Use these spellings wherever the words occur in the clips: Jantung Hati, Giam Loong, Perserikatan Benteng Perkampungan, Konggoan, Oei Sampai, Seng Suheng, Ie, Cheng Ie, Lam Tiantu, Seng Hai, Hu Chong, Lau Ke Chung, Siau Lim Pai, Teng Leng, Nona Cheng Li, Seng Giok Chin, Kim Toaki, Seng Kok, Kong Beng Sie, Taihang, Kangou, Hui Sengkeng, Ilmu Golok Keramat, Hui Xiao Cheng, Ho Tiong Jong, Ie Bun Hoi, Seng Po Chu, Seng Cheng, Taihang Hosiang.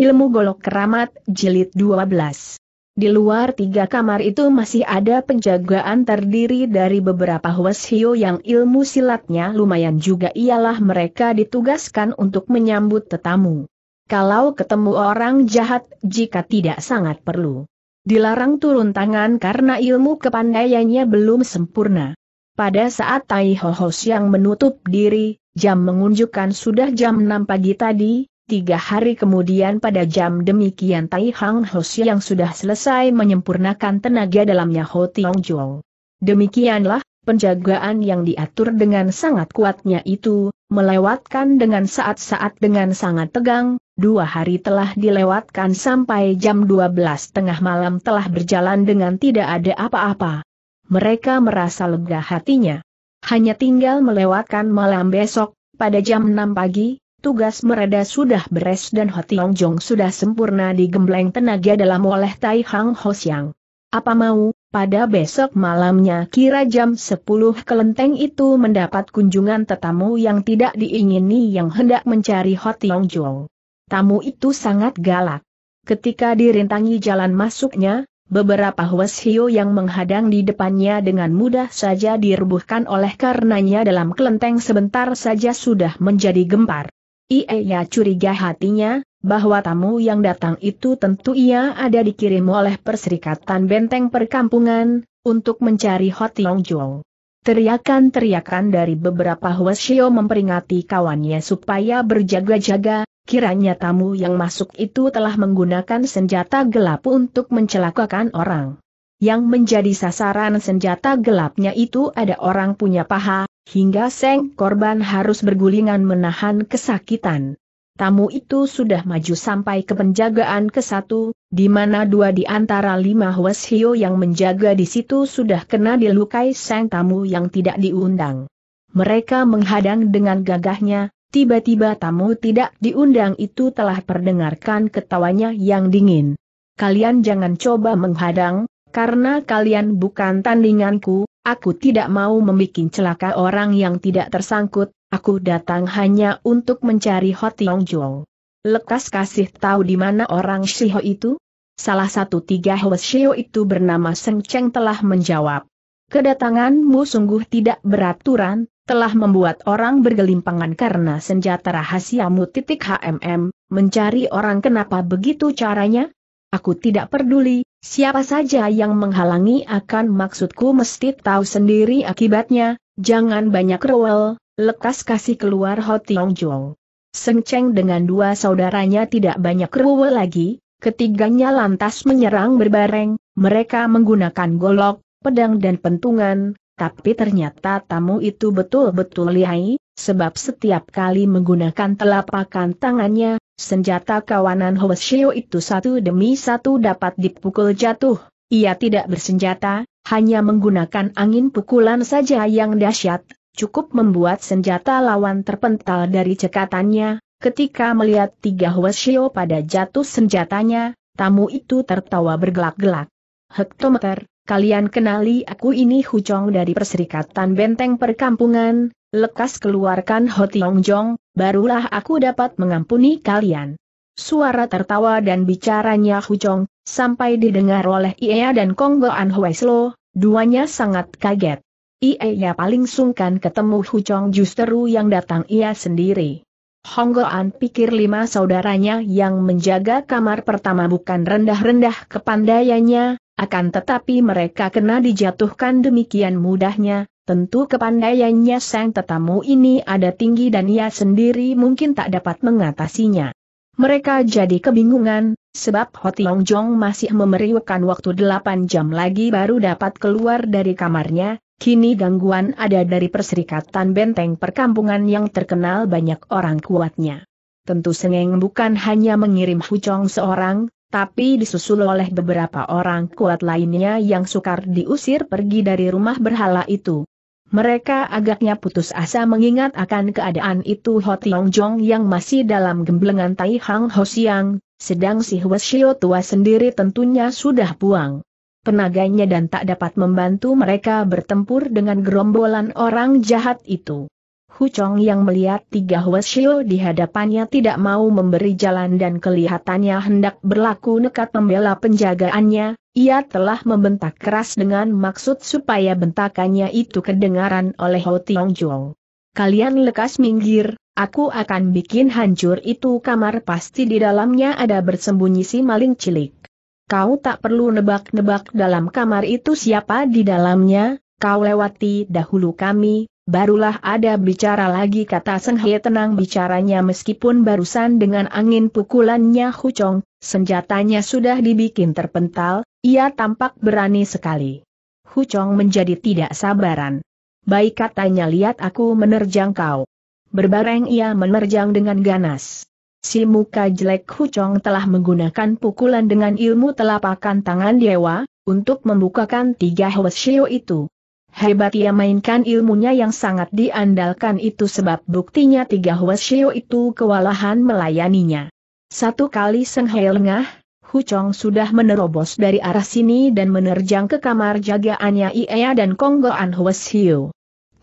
Ilmu Golok Keramat, Jilid 12. Di luar tiga kamar itu masih ada penjagaan terdiri dari beberapa hweshio yang ilmu silatnya lumayan juga, ialah mereka ditugaskan untuk menyambut tetamu. Kalau ketemu orang jahat, jika tidak sangat perlu, dilarang turun tangan karena ilmu kepandaiannya belum sempurna. Pada saat Taihang yang menutup diri, jam menunjukkan sudah jam 6 pagi tadi. 3 hari kemudian pada jam demikian Taihang Hosiang yang sudah selesai menyempurnakan tenaga dalamnya Ho Tiong Jong. Demikianlah, penjagaan yang diatur dengan sangat kuatnya itu, melewatkan dengan saat-saat dengan sangat tegang. 2 hari telah dilewatkan sampai jam 12.30 malam telah berjalan dengan tidak ada apa-apa. Mereka merasa lega hatinya. Hanya tinggal melewatkan malam besok, pada jam 6 pagi. Tugas mereka sudah beres dan Ho Tiong Jong sudah sempurna digembleng tenaga dalam oleh Taihang Hosiang. Apa mau, pada besok malamnya kira jam 10 kelenteng itu mendapat kunjungan tetamu yang tidak diingini yang hendak mencari Ho Tiong Jong. Tamu itu sangat galak. Ketika dirintangi jalan masuknya, beberapa hweshio yang menghadang di depannya dengan mudah saja direbuhkan, oleh karenanya dalam kelenteng sebentar saja sudah menjadi gempar. Ia curiga hatinya, bahwa tamu yang datang itu tentu ia ada dikirim oleh Perserikatan Benteng Perkampungan, untuk mencari Ho Tiong Jong. Teriakan-teriakan dari beberapa hweshio memperingati kawannya supaya berjaga-jaga, kiranya tamu yang masuk itu telah menggunakan senjata gelap untuk mencelakakan orang. Yang menjadi sasaran senjata gelapnya itu ada orang punya paha, hingga sang korban harus bergulingan menahan kesakitan. Tamu itu sudah maju sampai ke penjagaan ke-1, di mana 2 di antara 5 hweshio yang menjaga di situ sudah kena dilukai sang tamu yang tidak diundang. Mereka menghadang dengan gagahnya, tiba-tiba tamu tidak diundang itu telah perdengarkan ketawanya yang dingin. "Kalian jangan coba menghadang, karena kalian bukan tandinganku. Aku tidak mau membuat celaka orang yang tidak tersangkut, aku datang hanya untuk mencari Ho Tiong Jong." "Lekas kasih tahu di mana orang Shio itu?" Salah satu 3 hweshio itu bernama Seng Cheng telah menjawab. "Kedatanganmu sungguh tidak beraturan, telah membuat orang bergelimpangan karena senjata rahasiamu. Mencari orang kenapa begitu caranya? Aku tidak peduli, siapa saja yang menghalangi akan maksudku mesti tahu sendiri akibatnya. Jangan banyak rewel, lekas kasih keluar Ho Tiong Jong." Seng Cheng dengan 2 saudaranya tidak banyak rewel lagi, ketiganya lantas menyerang berbareng. Mereka menggunakan golok, pedang dan pentungan, tapi ternyata tamu itu betul-betul lihai, sebab setiap kali menggunakan telapak tangannya, senjata kawanan hweshio itu satu demi satu dapat dipukul jatuh. Ia tidak bersenjata, hanya menggunakan angin pukulan saja yang dahsyat, cukup membuat senjata lawan terpental dari cekatannya. Ketika melihat 3 hweshio pada jatuh senjatanya, tamu itu tertawa bergelak-gelak. "Hektometer, kalian kenali aku, ini Hu Chong dari Perserikatan Benteng Perkampungan. Lekas keluarkan Ho Tiong Jong, barulah aku dapat mengampuni kalian." Suara tertawa dan bicaranya Hu Chong sampai didengar oleh Ie dan Konggoan Hweslo. Duanya sangat kaget. Ie paling sungkan ketemu Hu Chong, justru yang datang ia sendiri. Konggoan pikir 5 saudaranya yang menjaga kamar pertama bukan rendah-rendah kepandaiannya, akan tetapi mereka kena dijatuhkan demikian mudahnya. Tentu kepandaiannya sang tetamu ini ada tinggi dan ia sendiri mungkin tak dapat mengatasinya. Mereka jadi kebingungan, sebab Ho Tiong Jong masih memerlukan waktu 8 jam lagi baru dapat keluar dari kamarnya. Kini gangguan ada dari Perserikatan Benteng Perkampungan yang terkenal banyak orang kuatnya. Tentu Sengeng bukan hanya mengirim Hu Chong seorang, tapi disusul oleh beberapa orang kuat lainnya yang sukar diusir pergi dari rumah berhala itu. Mereka agaknya putus asa mengingat akan keadaan itu Ho Tiong Jong yang masih dalam gemblengan Taihang Hosiang, sedang si hweshio tua sendiri tentunya sudah buang tenaganya dan tak dapat membantu mereka bertempur dengan gerombolan orang jahat itu. Hu Chong yang melihat tiga Huesio di hadapannya tidak mau memberi jalan dan kelihatannya hendak berlaku nekat membela penjagaannya, ia telah membentak keras dengan maksud supaya bentakannya itu kedengaran oleh Ho Tiong Jong. "Kalian lekas minggir, aku akan bikin hancur itu kamar, pasti di dalamnya ada bersembunyi si maling cilik. Kau tak perlu nebak-nebak dalam kamar itu siapa di dalamnya, kau lewati dahulu kami. Barulah ada bicara lagi," kata Seng Hai tenang bicaranya meskipun barusan dengan angin pukulannya Hu Chong, senjatanya sudah dibikin terpental, ia tampak berani sekali. Hu Chong menjadi tidak sabaran. "Baik," katanya, "lihat aku menerjang kau." Berbareng ia menerjang dengan ganas. Si muka jelek Hu Chong telah menggunakan pukulan dengan ilmu telapakan tangan dewa, untuk membukakan tiga Hwasyo itu. Hebat ia mainkan ilmunya yang sangat diandalkan itu, sebab buktinya tiga Hwasyo itu kewalahan melayaninya. Satu kali Seng Hai lengah, Hu Chong sudah menerobos dari arah sini dan menerjang ke kamar jagaannya Ie dan Konggoan Hwasyo.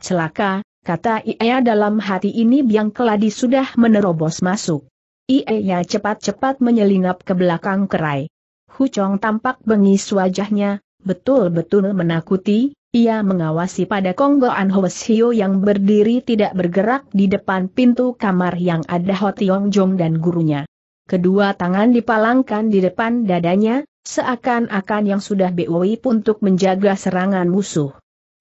"Celaka," kata Ie dalam hati, "ini biang keladi sudah menerobos masuk." Ie cepat-cepat menyelinap ke belakang kerai. Hu Chong tampak bengis wajahnya, betul-betul menakuti. Ia mengawasi pada Konggoan Hwasyo yang berdiri tidak bergerak di depan pintu kamar yang ada Ho Tiong Jong dan gurunya. Kedua tangan dipalangkan di depan dadanya, seakan-akan yang sudah BOI untuk menjaga serangan musuh.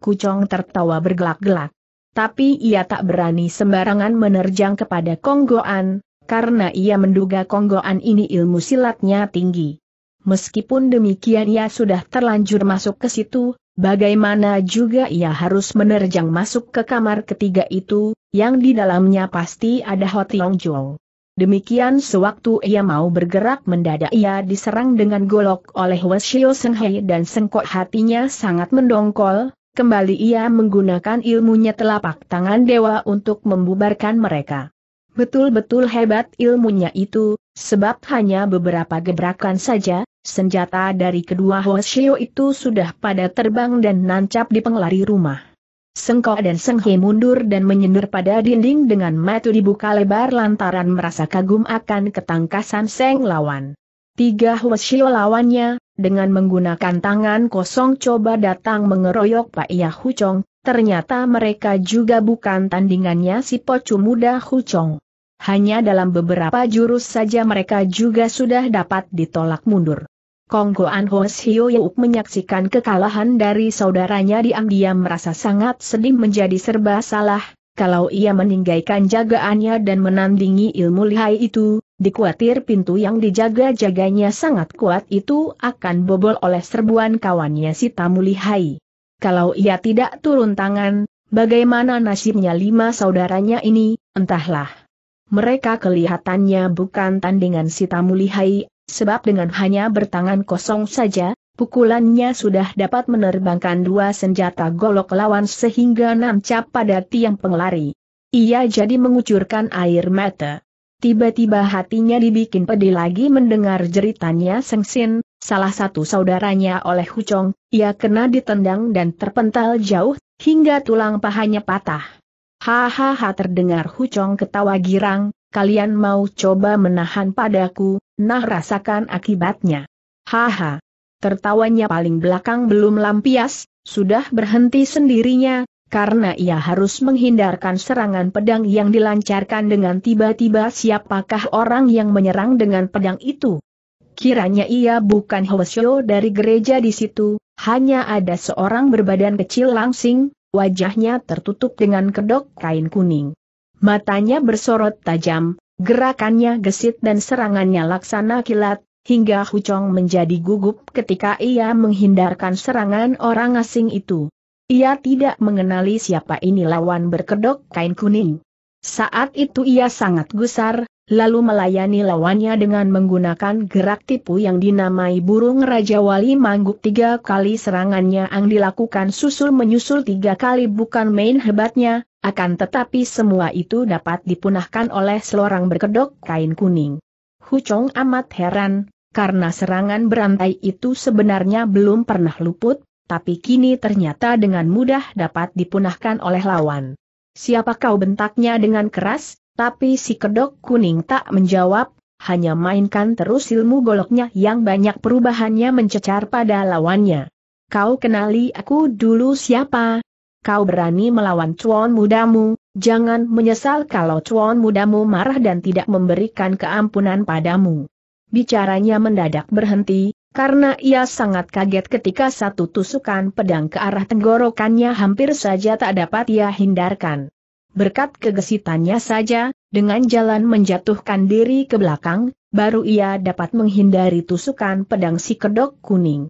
Hu Chong tertawa bergelak-gelak. Tapi ia tak berani sembarangan menerjang kepada Konggoan, karena ia menduga Konggoan ini ilmu silatnya tinggi. Meskipun demikian ia sudah terlanjur masuk ke situ. Bagaimana juga ia harus menerjang masuk ke kamar ketiga itu, yang di dalamnya pasti ada Ho Tiong Jong. Demikian sewaktu ia mau bergerak mendadak ia diserang dengan golok oleh Hwasyo Seng Hai dan Seng Kok, hatinya sangat mendongkol, kembali ia menggunakan ilmunya telapak tangan dewa untuk membubarkan mereka. Betul-betul hebat ilmunya itu, sebab hanya beberapa gebrakan saja, senjata dari kedua Hwasyo itu sudah pada terbang dan nancap di penglari rumah. Seng Kok dan Seng Hai mundur dan menyender pada dinding dengan mata dibuka lebar lantaran merasa kagum akan ketangkasan Seng lawan. Tiga Hwasyo lawannya, dengan menggunakan tangan kosong coba datang mengeroyok Pak Ia Hu Chong, ternyata mereka juga bukan tandingannya si Po Chu muda Hu Chong. Hanya dalam beberapa jurus saja mereka juga sudah dapat ditolak mundur. Konggoan Hwasyo menyaksikan kekalahan dari saudaranya diam-diam merasa sangat sedih, menjadi serba salah. Kalau ia meninggalkan jagaannya dan menandingi ilmu lihai itu, dikuatir pintu yang dijaga-jaganya sangat kuat itu akan bobol oleh serbuan kawannya si tamu lihai. Kalau ia tidak turun tangan, bagaimana nasibnya lima saudaranya ini, entahlah. Mereka kelihatannya bukan tandingan si tamu lihai, sebab dengan hanya bertangan kosong saja, pukulannya sudah dapat menerbangkan dua senjata golok lawan sehingga nancap pada tiang penglari. Ia jadi mengucurkan air mata. Tiba-tiba hatinya dibikin pedih lagi mendengar jeritannya Seng Sin, salah satu saudaranya oleh Hu Chong. Ia kena ditendang dan terpental jauh, hingga tulang pahanya patah. "Hahaha," terdengar Hu Chong ketawa girang, "kalian mau coba menahan padaku? Nah, rasakan akibatnya." "Haha." Tertawanya paling belakang belum lampias, sudah berhenti sendirinya, karena ia harus menghindarkan serangan pedang yang dilancarkan dengan tiba-tiba. Siapakah orang yang menyerang dengan pedang itu? Kiranya ia bukan Hwasyo dari gereja di situ, hanya ada seorang berbadan kecil langsing, wajahnya tertutup dengan kedok kain kuning. Matanya bersorot tajam. Gerakannya gesit dan serangannya laksana kilat, hingga Hu Chong menjadi gugup ketika ia menghindarkan serangan orang asing itu. Ia tidak mengenali siapa ini lawan berkedok kain kuning. Saat itu ia sangat gusar, lalu melayani lawannya dengan menggunakan gerak tipu yang dinamai burung Raja Wali Mangguk. Tiga kali serangannya yang dilakukan susul-menyusul, tiga kali bukan main hebatnya. Akan tetapi semua itu dapat dipunahkan oleh seorang berkedok kain kuning. Hu Chong amat heran, karena serangan berantai itu sebenarnya belum pernah luput, tapi kini ternyata dengan mudah dapat dipunahkan oleh lawan. "Siapa kau?" bentaknya dengan keras, tapi si kedok kuning tak menjawab, hanya mainkan terus ilmu goloknya yang banyak perubahannya mencecar pada lawannya. "Kau kenali aku dulu siapa? Kau berani melawan cuan mudamu, jangan menyesal kalau cuan mudamu marah dan tidak memberikan keampunan padamu." Bicaranya mendadak berhenti, karena ia sangat kaget ketika satu tusukan pedang ke arah tenggorokannya hampir saja tak dapat ia hindarkan. Berkat kegesitannya saja, dengan jalan menjatuhkan diri ke belakang, baru ia dapat menghindari tusukan pedang si kedok kuning.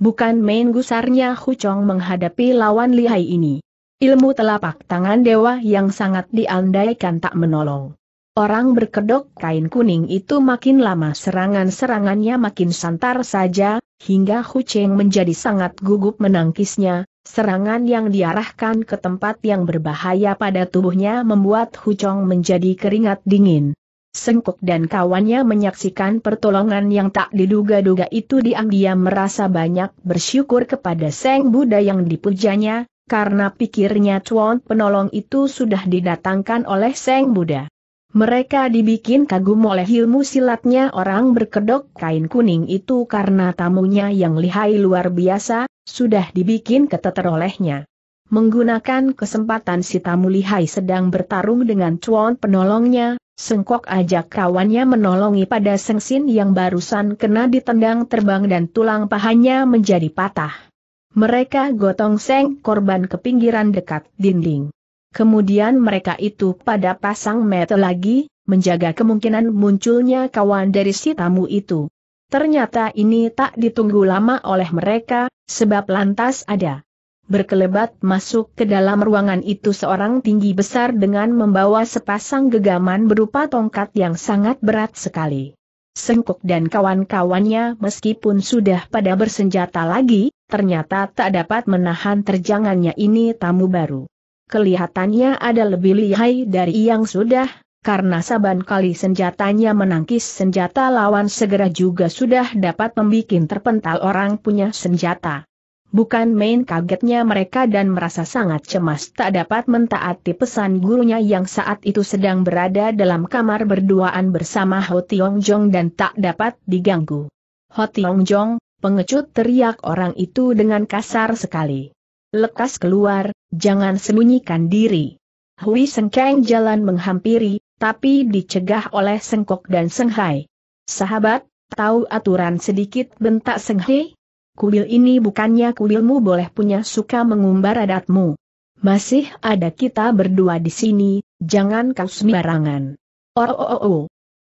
Bukan main gusarnya Hu Chong menghadapi lawan lihai ini. Ilmu telapak tangan dewa yang sangat diandaikan tak menolong. Orang berkedok kain kuning itu makin lama serangan-serangannya makin santar saja, hingga Hu Chong menjadi sangat gugup menangkisnya. Serangan yang diarahkan ke tempat yang berbahaya pada tubuhnya membuat Hu Chong menjadi keringat dingin. Seng Kok dan kawannya menyaksikan pertolongan yang tak diduga-duga itu, diam-diam merasa banyak bersyukur kepada Seng Buddha yang dipujanya, karena pikirnya cuan penolong itu sudah didatangkan oleh Seng Buddha. Mereka dibikin kagum oleh ilmu silatnya orang berkedok kain kuning itu karena tamunya yang lihai luar biasa, sudah dibikin keteter olehnya. Menggunakan kesempatan si tamu lihai sedang bertarung dengan cuan penolongnya, Seng Kok ajak kawannya menolongi pada Seng Sin yang barusan kena ditendang terbang dan tulang pahanya menjadi patah. Mereka gotong Seng korban ke pinggiran dekat dinding. Kemudian mereka itu pada pasang mata lagi, menjaga kemungkinan munculnya kawan dari si tamu itu. Ternyata ini tak ditunggu lama oleh mereka, sebab lantas ada berkelebat masuk ke dalam ruangan itu seorang tinggi besar dengan membawa sepasang gegaman berupa tongkat yang sangat berat sekali. Seng Kok dan kawan-kawannya meskipun sudah pada bersenjata lagi, ternyata tak dapat menahan terjangannya ini tamu baru. Kelihatannya ada lebih lihai dari yang sudah, karena saban kali senjatanya menangkis senjata lawan segera juga sudah dapat membikin terpental orang punya senjata. Bukan main kagetnya mereka dan merasa sangat cemas tak dapat mentaati pesan gurunya yang saat itu sedang berada dalam kamar berduaan bersama Ho Tiong Jong dan tak dapat diganggu. "Ho Tiong Jong, pengecut!" teriak orang itu dengan kasar sekali. "Lekas keluar, jangan sembunyikan diri." Hui Sengkeng jalan menghampiri, tapi dicegah oleh Seng Kok dan Seng Hai. "Sahabat, tahu aturan sedikit," bentak Seng Hai. "Kuil ini bukannya kuilmu, boleh punya suka mengumbar adatmu. Masih ada kita berdua di sini, jangan kau sembarangan."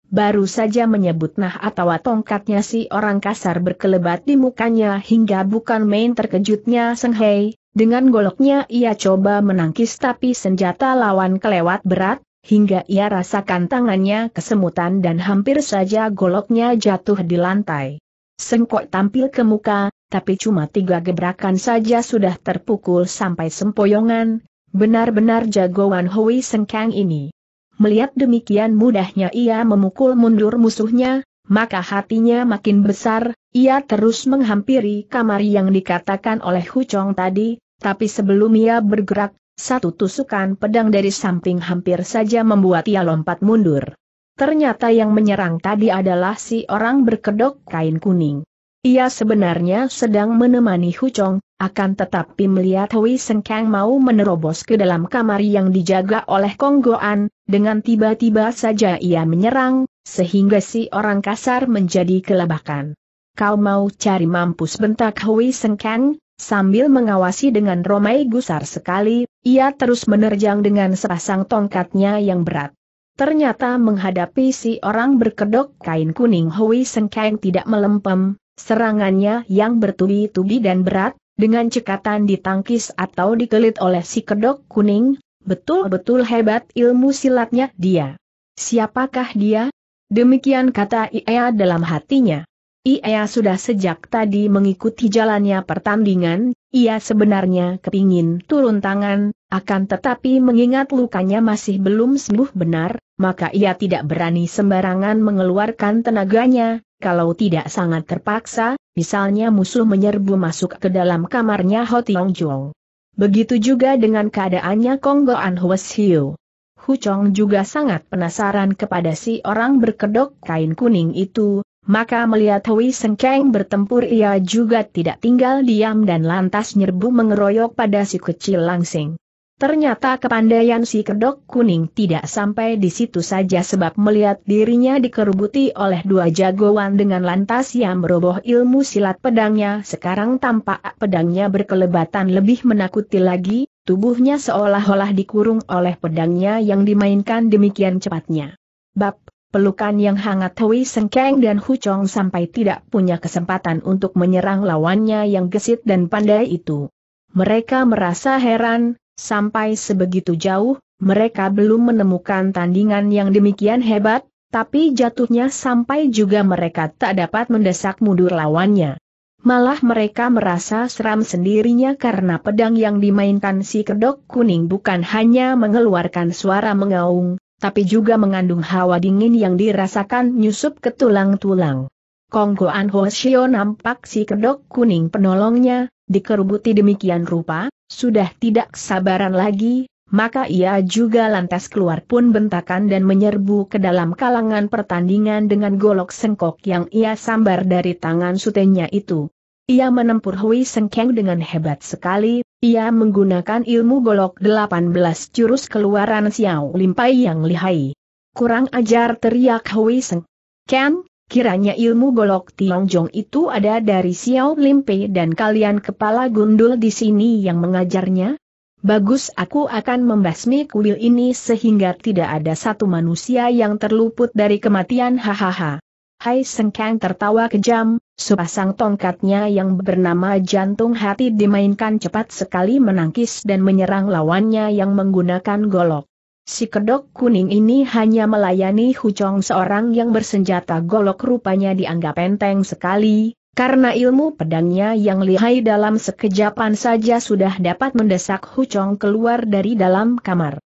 Baru saja menyebut nah atau tongkatnya si orang kasar berkelebat di mukanya hingga bukan main terkejutnya Seng Hai. Dengan goloknya ia coba menangkis tapi senjata lawan kelewat berat, hingga ia rasakan tangannya kesemutan dan hampir saja goloknya jatuh di lantai. Seng Kok tampil ke muka, tapi cuma 3 gebrakan saja sudah terpukul sampai sempoyongan, benar-benar jagoan Hui Sengkeng ini. Melihat demikian mudahnya ia memukul mundur musuhnya, maka hatinya makin besar, ia terus menghampiri kamar yang dikatakan oleh Hu Chong tadi. Tapi sebelum ia bergerak, satu tusukan pedang dari samping hampir saja membuat ia lompat mundur. Ternyata yang menyerang tadi adalah si orang berkedok kain kuning. Ia sebenarnya sedang menemani Hu Chong, akan tetapi melihat Hui Sengkeng mau menerobos ke dalam kamar yang dijaga oleh Konggoan, dengan tiba-tiba saja ia menyerang, sehingga si orang kasar menjadi kelabakan. "Kau mau cari mampus!" bentak Hui Sengkeng. Sambil mengawasi dengan romai gusar sekali, ia terus menerjang dengan sepasang tongkatnya yang berat. Ternyata menghadapi si orang berkedok kain kuning Hui Sengkeng tidak melempem, serangannya yang bertubi-tubi dan berat, dengan cekatan ditangkis atau dikelit oleh si kedok kuning, betul-betul hebat ilmu silatnya dia. "Siapakah dia?" demikian kata Ie dalam hatinya. Ia sudah sejak tadi mengikuti jalannya pertandingan, ia sebenarnya kepingin turun tangan, akan tetapi mengingat lukanya masih belum sembuh benar, maka ia tidak berani sembarangan mengeluarkan tenaganya, kalau tidak sangat terpaksa, misalnya musuh menyerbu masuk ke dalam kamarnya Ho Tiong Jong. Begitu juga dengan keadaannya Konggoan Hueshiu. Hu Chong juga sangat penasaran kepada si orang berkedok kain kuning itu, maka melihat Hui Sengkeng bertempur ia juga tidak tinggal diam dan lantas nyerbu mengeroyok pada si kecil langsing. Ternyata kepandaian si kedok kuning tidak sampai di situ saja sebab melihat dirinya dikerubuti oleh dua jagoan dengan lantas yang meroboh ilmu silat pedangnya. Sekarang tampak pedangnya berkelebatan lebih menakuti lagi, tubuhnya seolah-olah dikurung oleh pedangnya yang dimainkan demikian cepatnya. Bab, pelukan yang hangat Hui Sengkeng dan Hu Chong sampai tidak punya kesempatan untuk menyerang lawannya yang gesit dan pandai itu. Mereka merasa heran. Sampai sebegitu jauh, mereka belum menemukan tandingan yang demikian hebat, tapi jatuhnya sampai juga mereka tak dapat mendesak mundur lawannya. Malah mereka merasa seram sendirinya karena pedang yang dimainkan si kedok kuning bukan hanya mengeluarkan suara mengaung, tapi juga mengandung hawa dingin yang dirasakan nyusup ke tulang-tulang. Konggoan Hoshio nampak si kedok kuning penolongnya, dikerubuti demikian rupa, sudah tidak kesabaran lagi, maka ia juga lantas keluar pun bentakan dan menyerbu ke dalam kalangan pertandingan dengan golok sengkok yang ia sambar dari tangan sutenya itu. Ia menempur Hui Sengkeng dengan hebat sekali, ia menggunakan ilmu golok 18 jurus keluaran Siau Lim Pai yang lihai. Kurang ajar teriak Hui Sengkeng, kiranya ilmu golok Tiong Jong itu ada dari Siau Lim Pai dan kalian kepala gundul di sini yang mengajarnya? Bagus, aku akan membasmi kuil ini sehingga tidak ada satu manusia yang terluput dari kematian, hahaha. Hai Sengkeng tertawa kejam, sepasang tongkatnya yang bernama Jantung Hati dimainkan cepat sekali menangkis dan menyerang lawannya yang menggunakan golok. Si kedok kuning ini hanya melayani Hu Chong seorang yang bersenjata golok rupanya dianggap enteng sekali, karena ilmu pedangnya yang lihai dalam sekejapan saja sudah dapat mendesak Hu Chong keluar dari dalam kamar.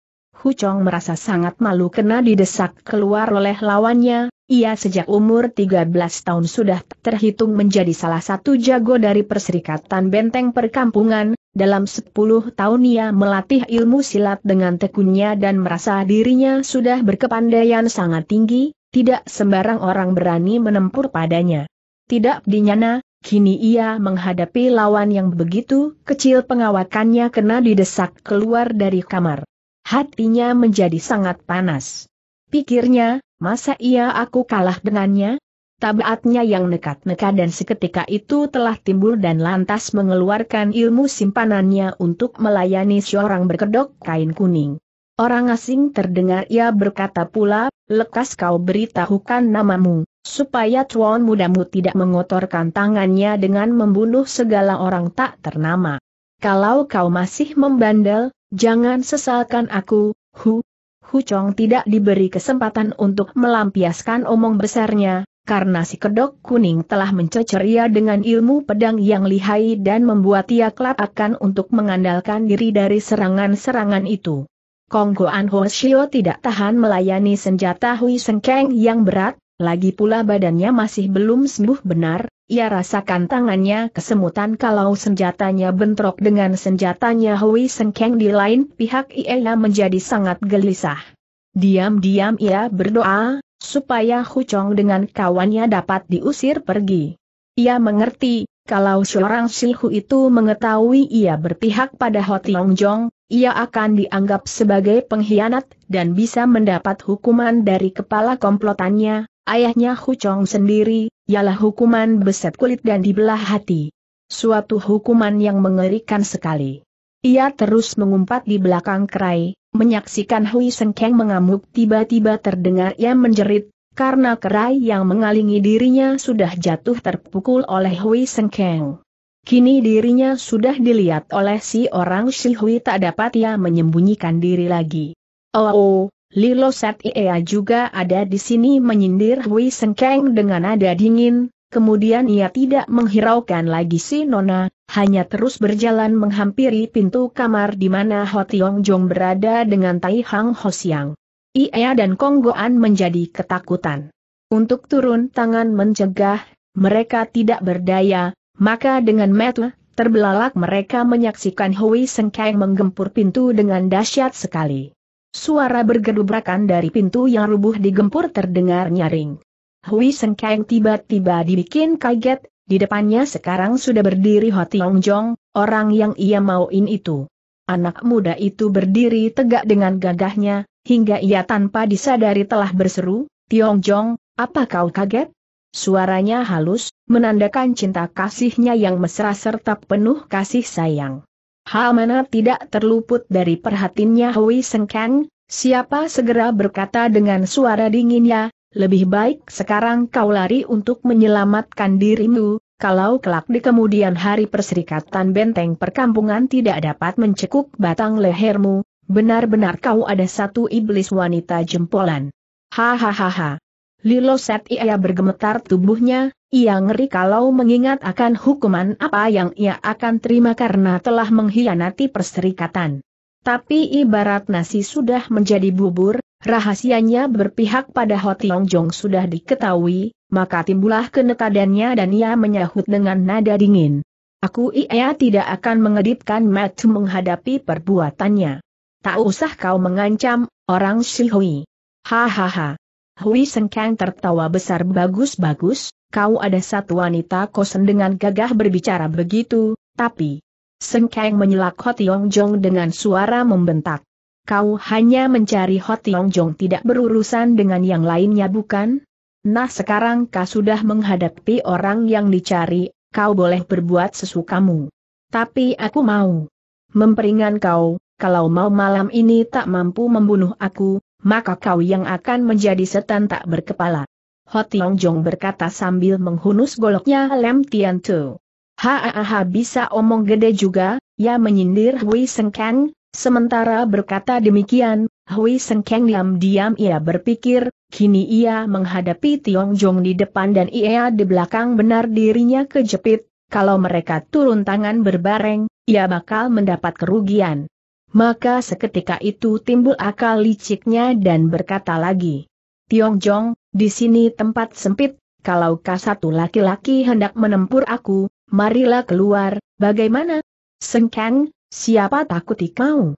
Hu Chong merasa sangat malu kena didesak keluar oleh lawannya. Ia sejak umur 13 tahun sudah terhitung menjadi salah satu jago dari Perserikatan Benteng Perkampungan. Dalam 10 tahun ia melatih ilmu silat dengan tekunnya dan merasa dirinya sudah berkepandaian sangat tinggi, tidak sembarang orang berani menempur padanya. Tidak dinyana, kini ia menghadapi lawan yang begitu kecil pengawakannya kena didesak keluar dari kamar. Hatinya menjadi sangat panas. Pikirnya, masa iya aku kalah dengannya? Tabiatnya yang nekat-nekat dan seketika itu telah timbul dan lantas mengeluarkan ilmu simpanannya untuk melayani seorang berkedok kain kuning. Orang asing terdengar ia berkata pula, "Lekas kau beritahukan namamu, supaya tuan mudamu tidak mengotorkan tangannya dengan membunuh segala orang tak ternama. Kalau kau masih membandel, jangan sesalkan aku, Hu Chong tidak diberi kesempatan untuk melampiaskan omong besarnya, karena si kedok kuning telah mencecer ia dengan ilmu pedang yang lihai dan membuat ia kelapakan untuk mengandalkan diri dari serangan-serangan itu. Konggoan Hoshio tidak tahan melayani senjata Hui Sengkeng yang berat, lagi pula badannya masih belum sembuh benar, ia rasakan tangannya kesemutan kalau senjatanya bentrok dengan senjatanya Hui Sengkeng. Di lain pihak ia menjadi sangat gelisah. Diam-diam ia berdoa, supaya Hu Chong dengan kawannya dapat diusir pergi. Ia mengerti, kalau seorang si Hu itu mengetahui ia berpihak pada Ho Tiong Jong, ia akan dianggap sebagai pengkhianat dan bisa mendapat hukuman dari kepala komplotannya, ayahnya Hu Chong sendiri, ialah hukuman beset kulit dan dibelah hati. Suatu hukuman yang mengerikan sekali. Ia terus mengumpat di belakang kerai, menyaksikan Hui Sengkeng mengamuk. Tiba-tiba terdengar ia menjerit, karena kerai yang mengalingi dirinya sudah jatuh terpukul oleh Hui Sengkeng. Kini dirinya sudah dilihat oleh si orang si Hui, tak dapat ia menyembunyikan diri lagi. Oh, Lilo Set Ie juga ada di sini, menyindir Hui Sengkeng dengan nada dingin. Kemudian ia tidak menghiraukan lagi si Nona, hanya terus berjalan menghampiri pintu kamar di mana Ho Tiong Jong berada dengan Taihang Hosiang. Ie dan Konggoan menjadi ketakutan. Untuk turun tangan mencegah, mereka tidak berdaya, maka dengan mata Terbelalak mereka menyaksikan Hui Sengkeng menggempur pintu dengan dahsyat sekali. Suara bergedubrakan dari pintu yang rubuh digempur terdengar nyaring. Hui Sengkeng tiba-tiba dibikin kaget, di depannya sekarang sudah berdiri Ho Tiong Jong, orang yang ia mauin itu. Anak muda itu berdiri tegak dengan gagahnya, hingga ia tanpa disadari telah berseru, "Tiong Jong, apa kau kaget?" Suaranya halus, menandakan cinta kasihnya yang mesra serta penuh kasih sayang. Hal mana tidak terluput dari perhatiannya Hui Sengkeng, siapa segera berkata dengan suara dinginnya, "Lebih baik sekarang kau lari untuk menyelamatkan dirimu, kalau kelak di kemudian hari Perserikatan Benteng Perkampungan tidak dapat mencekuk batang lehermu, benar-benar kau ada satu iblis wanita jempolan." Hahaha. Lilo set ia bergemetar tubuhnya, ia ngeri kalau mengingat akan hukuman apa yang ia akan terima karena telah mengkhianati perserikatan. Tapi ibarat nasi sudah menjadi bubur, rahasianya berpihak pada Ho Tiong Jong sudah diketahui, maka timbullah kenekadannya dan ia menyahut dengan nada dingin. Ia tidak akan mengedipkan mata menghadapi perbuatannya. Tak usah kau mengancam, orang si Hui. Hahaha. Hui Sengkeng tertawa besar, "Bagus-bagus, kau ada satu wanita kosen dengan gagah berbicara begitu, tapi..." Sengkeng menyelak Ho Tiong Jong dengan suara membentak. "Kau hanya mencari Ho Tiong Jong tidak berurusan dengan yang lainnya bukan? Nah sekarang kau sudah menghadapi orang yang dicari, kau boleh berbuat sesukamu. Tapi aku mau memperingan kau, kalau mau malam ini tak mampu membunuh aku, maka kau yang akan menjadi setan tak berkepala." Ho Tiong Jong berkata sambil menghunus goloknya, "Lam Tiantu." "Hahaha, bisa omong gede juga," ia menyindir Hui Sengkeng. Sementara berkata demikian, Hui Sengkeng diam-diam ia berpikir, kini ia menghadapi Tiong Jong di depan dan ia di belakang, benar dirinya kejepit, kalau mereka turun tangan berbareng, ia bakal mendapat kerugian. Maka seketika itu timbul akal liciknya dan berkata lagi, "Tiong Jong, di sini tempat sempit, kalau kau satu laki-laki hendak menempur aku, marilah keluar, bagaimana?" "Sengkeng, siapa takut ikau?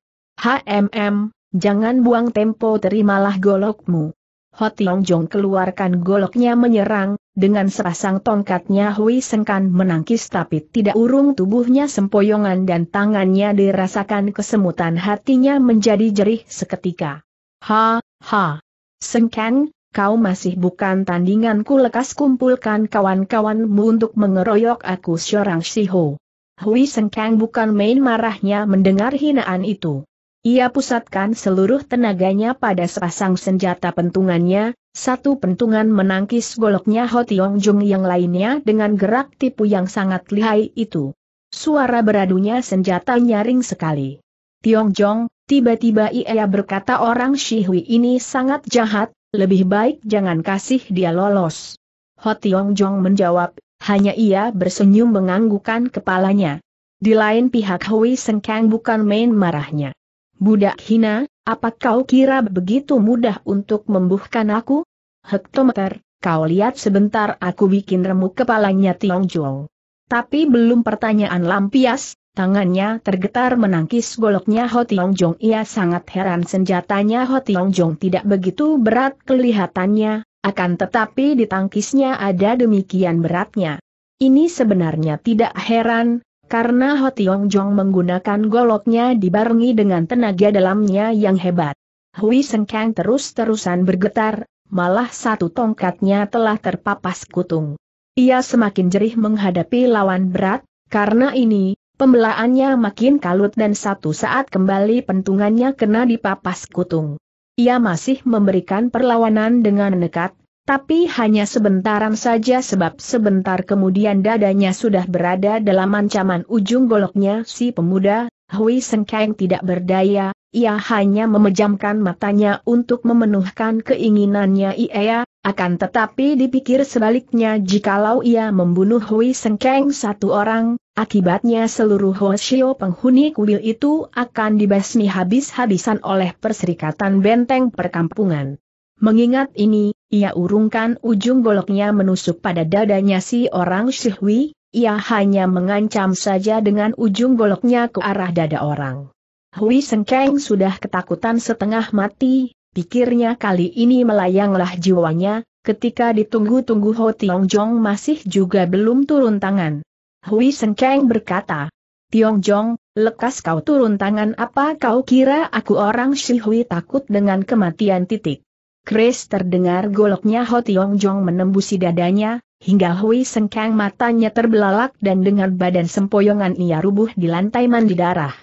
Jangan buang tempo, terimalah golokmu." Ho Tiong Jong keluarkan goloknya menyerang, dengan serasang tongkatnya Hui Sengkeng menangkis tapi tidak urung tubuhnya sempoyongan dan tangannya dirasakan kesemutan, hatinya menjadi jerih seketika. "Ha! Sengkeng, kau masih bukan tandinganku, lekas kumpulkan kawan-kawanmu untuk mengeroyok aku seorang siho." Hui Sengkeng bukan main marahnya mendengar hinaan itu. Ia pusatkan seluruh tenaganya pada sepasang senjata pentungannya, satu pentungan menangkis goloknya Ho Tiong Jong, yang lainnya dengan gerak tipu yang sangat lihai itu. Suara beradunya senjata nyaring sekali. "Tiong Jong," tiba-tiba ia berkata, "orang si Hui ini sangat jahat, lebih baik jangan kasih dia lolos." Ho Tiong Jong menjawab, hanya ia bersenyum menganggukkan kepalanya. Di lain pihak Hui Sengkeng bukan main marahnya. "Budak hina, apa kau kira begitu mudah untuk membuhkan aku? Hektometer, kau lihat sebentar aku bikin remuk kepalanya Tiong Jong." Tapi belum pertanyaan lampias, tangannya tergetar menangkis goloknya Ho Tiong Jong. Ia sangat heran senjatanya Ho Tiong Jong tidak begitu berat kelihatannya, akan tetapi ditangkisnya ada demikian beratnya. Ini sebenarnya tidak heran, karena Ho Tiong Jong menggunakan goloknya dibarengi dengan tenaga dalamnya yang hebat. Hui Sengkeng terus-terusan bergetar, malah satu tongkatnya telah terpapas kutung. Ia semakin jerih menghadapi lawan berat, karena ini, pembelaannya makin kalut dan satu saat kembali pentungannya kena dipapas kutung. Ia masih memberikan perlawanan dengan nekat, tapi hanya sebentaran saja sebab sebentar kemudian dadanya sudah berada dalam ancaman ujung goloknya si pemuda. Hui Sengkeng tidak berdaya, ia hanya memejamkan matanya untuk memenuhkan keinginannya ia, akan tetapi dipikir sebaliknya, jikalau ia membunuh Hui Sengkeng satu orang, akibatnya seluruh Hoshio penghuni kuil itu akan dibasmi habis-habisan oleh Perserikatan Benteng Perkampungan. Mengingat ini, ia urungkan ujung goloknya menusuk pada dadanya si orang Syihui, Ia hanya mengancam saja dengan ujung goloknya ke arah dada orang. Hui Sengkeng sudah ketakutan setengah mati, pikirnya kali ini melayanglah jiwanya, ketika ditunggu-tunggu Ho Tiong Jong masih juga belum turun tangan. Hui Sengkeng berkata, "Tiong Jong, lekas kau turun tangan, apa kau kira aku orang?" Si Hui takut dengan kematian titik. Kris terdengar goloknya Ho Tiong Jong menembusi dadanya, hingga Hui Sengkeng matanya terbelalak dan dengan badan sempoyongan ia rubuh di lantai mandi darah.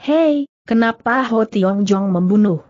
"Hei, kenapa Ho Tiong Jong membunuh?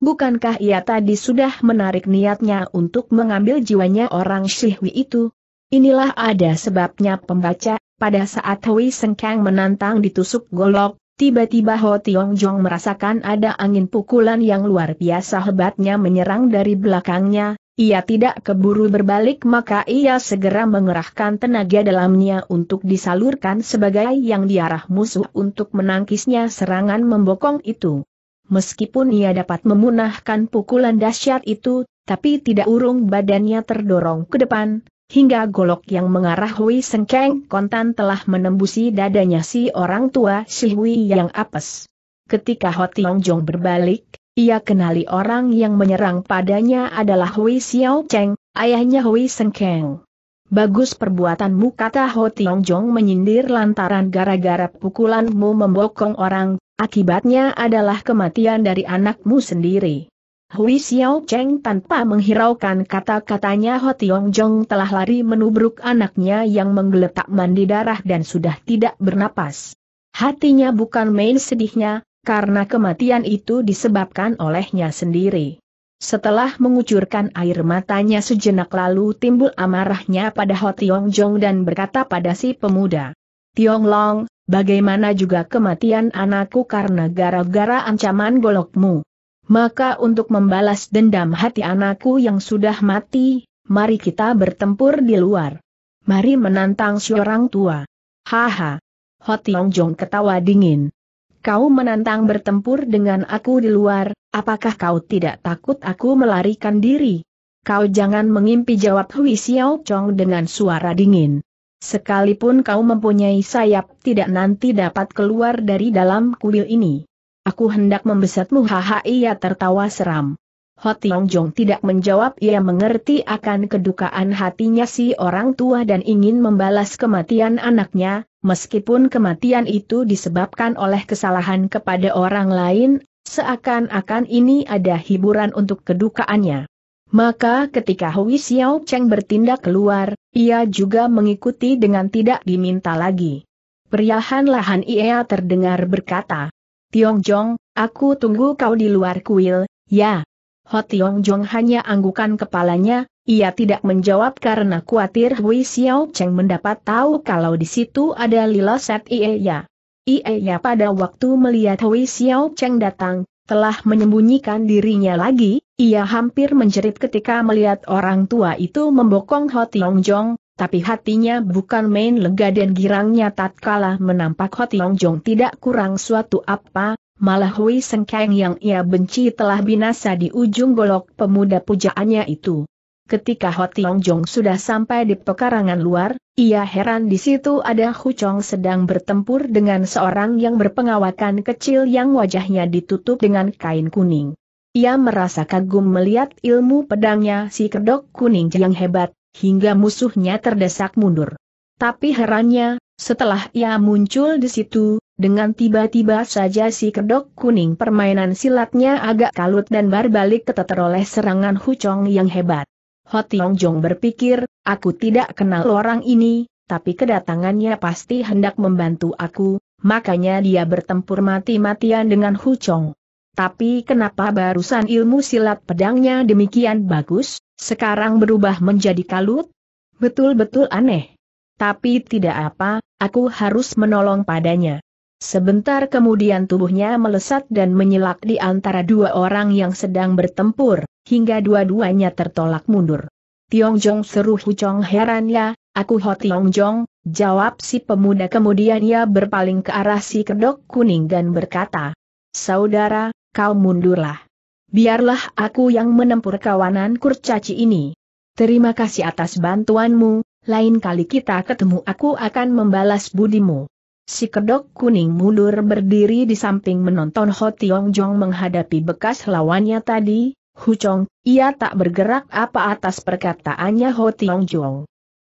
Bukankah ia tadi sudah menarik niatnya untuk mengambil jiwanya orang Si Hui itu?" Inilah ada sebabnya pembaca, pada saat Hui Sengkeng menantang ditusuk golok, tiba-tiba Ho Tiong Jong merasakan ada angin pukulan yang luar biasa hebatnya menyerang dari belakangnya, ia tidak keburu berbalik maka ia segera mengerahkan tenaga dalamnya untuk disalurkan sebagai yang diarah musuh untuk menangkisnya serangan membokong itu. Meskipun ia dapat memunahkan pukulan dahsyat itu, tapi tidak urung badannya terdorong ke depan, hingga golok yang mengarah Hui Sengkeng kontan telah menembusi dadanya si orang tua Si Hui yang apes. Ketika Ho Tiong Jong berbalik, ia kenali orang yang menyerang padanya adalah Hui Xiao Cheng, ayahnya Hui Sengkeng. "Bagus perbuatanmu," kata Ho Tiong Jong menyindir, "lantaran gara-gara pukulanmu membokong orang, akibatnya adalah kematian dari anakmu sendiri." Hui Xiao Cheng tanpa menghiraukan kata-katanya Ho Tiong Jong telah lari menubruk anaknya yang menggeletak mandi darah dan sudah tidak bernapas. Hatinya bukan main sedihnya, karena kematian itu disebabkan olehnya sendiri. Setelah mengucurkan air matanya sejenak lalu timbul amarahnya pada Ho Tiong Jong dan berkata pada si pemuda, "Tiong Long, bagaimana juga kematian anakku karena gara-gara ancaman golokmu? Maka untuk membalas dendam hati anakku yang sudah mati, mari kita bertempur di luar. Mari menantang si orang tua." "Haha." Ho Tiong Jong ketawa dingin. "Kau menantang bertempur dengan aku di luar, apakah kau tidak takut aku melarikan diri?" "Kau jangan mengimpi," jawab Hui Xiao Chong dengan suara dingin. "Sekalipun kau mempunyai sayap tidak nanti dapat keluar dari dalam kuil ini. Aku hendak membesatmu." "Haha," ia tertawa seram. Ho Tiong Jong tidak menjawab, ia mengerti akan kedukaan hatinya si orang tua dan ingin membalas kematian anaknya, meskipun kematian itu disebabkan oleh kesalahan kepada orang lain, seakan-akan ini ada hiburan untuk kedukaannya. Maka ketika Hui Xiao Cheng bertindak keluar, ia juga mengikuti dengan tidak diminta lagi. Periahan lahan ia terdengar berkata, "Tiong Jong, aku tunggu kau di luar kuil, ya." Ho Tiong Jong hanya anggukan kepalanya, ia tidak menjawab karena khawatir Hui Xiao Cheng mendapat tahu kalau di situ ada liloset Ie ya. Ie ya pada waktu melihat Hui Xiao Cheng datang, telah menyembunyikan dirinya lagi, ia hampir menjerit ketika melihat orang tua itu membokong Ho Tiong Jong. Tapi hatinya bukan main lega dan girangnya tatkala menampak Ho Tiong Jong tidak kurang suatu apa, malah Hui Sengkeng yang ia benci telah binasa di ujung golok pemuda pujaannya itu. Ketika Ho Tiong Jong sudah sampai di pekarangan luar, ia heran di situ ada Hu Chong sedang bertempur dengan seorang yang berpengawakan kecil yang wajahnya ditutup dengan kain kuning. Ia merasa kagum melihat ilmu pedangnya si kedok kuning yang hebat, hingga musuhnya terdesak mundur. Tapi herannya, setelah ia muncul di situ, dengan tiba-tiba saja si kedok kuning permainan silatnya agak kalut dan berbalik teroleh serangan Hu Chong yang hebat. Ho Tiong Jong berpikir, "Aku tidak kenal orang ini, tapi kedatangannya pasti hendak membantu aku, makanya dia bertempur mati-matian dengan Hu Chong. Tapi kenapa barusan ilmu silat pedangnya demikian bagus, sekarang berubah menjadi kalut? Betul-betul aneh. Tapi tidak apa, aku harus menolong padanya." Sebentar kemudian tubuhnya melesat dan menyilak di antara dua orang yang sedang bertempur, hingga dua-duanya tertolak mundur. "Tiong Jong," seru Hu Chong herannya. "Aku Ho Tiong Jong," jawab si pemuda, kemudian ia berpaling ke arah si kedok kuning dan berkata, "Saudara, kau mundurlah. Biarlah aku yang menempur kawanan kurcaci ini. Terima kasih atas bantuanmu, Lain kali kita ketemu aku akan membalas budimu." Si kedok kuning mundur berdiri di samping menonton Ho Tiong Jong menghadapi bekas lawannya tadi, Hu Chong. Ia tak bergerak apa atas perkataannya Ho Tiong Jong.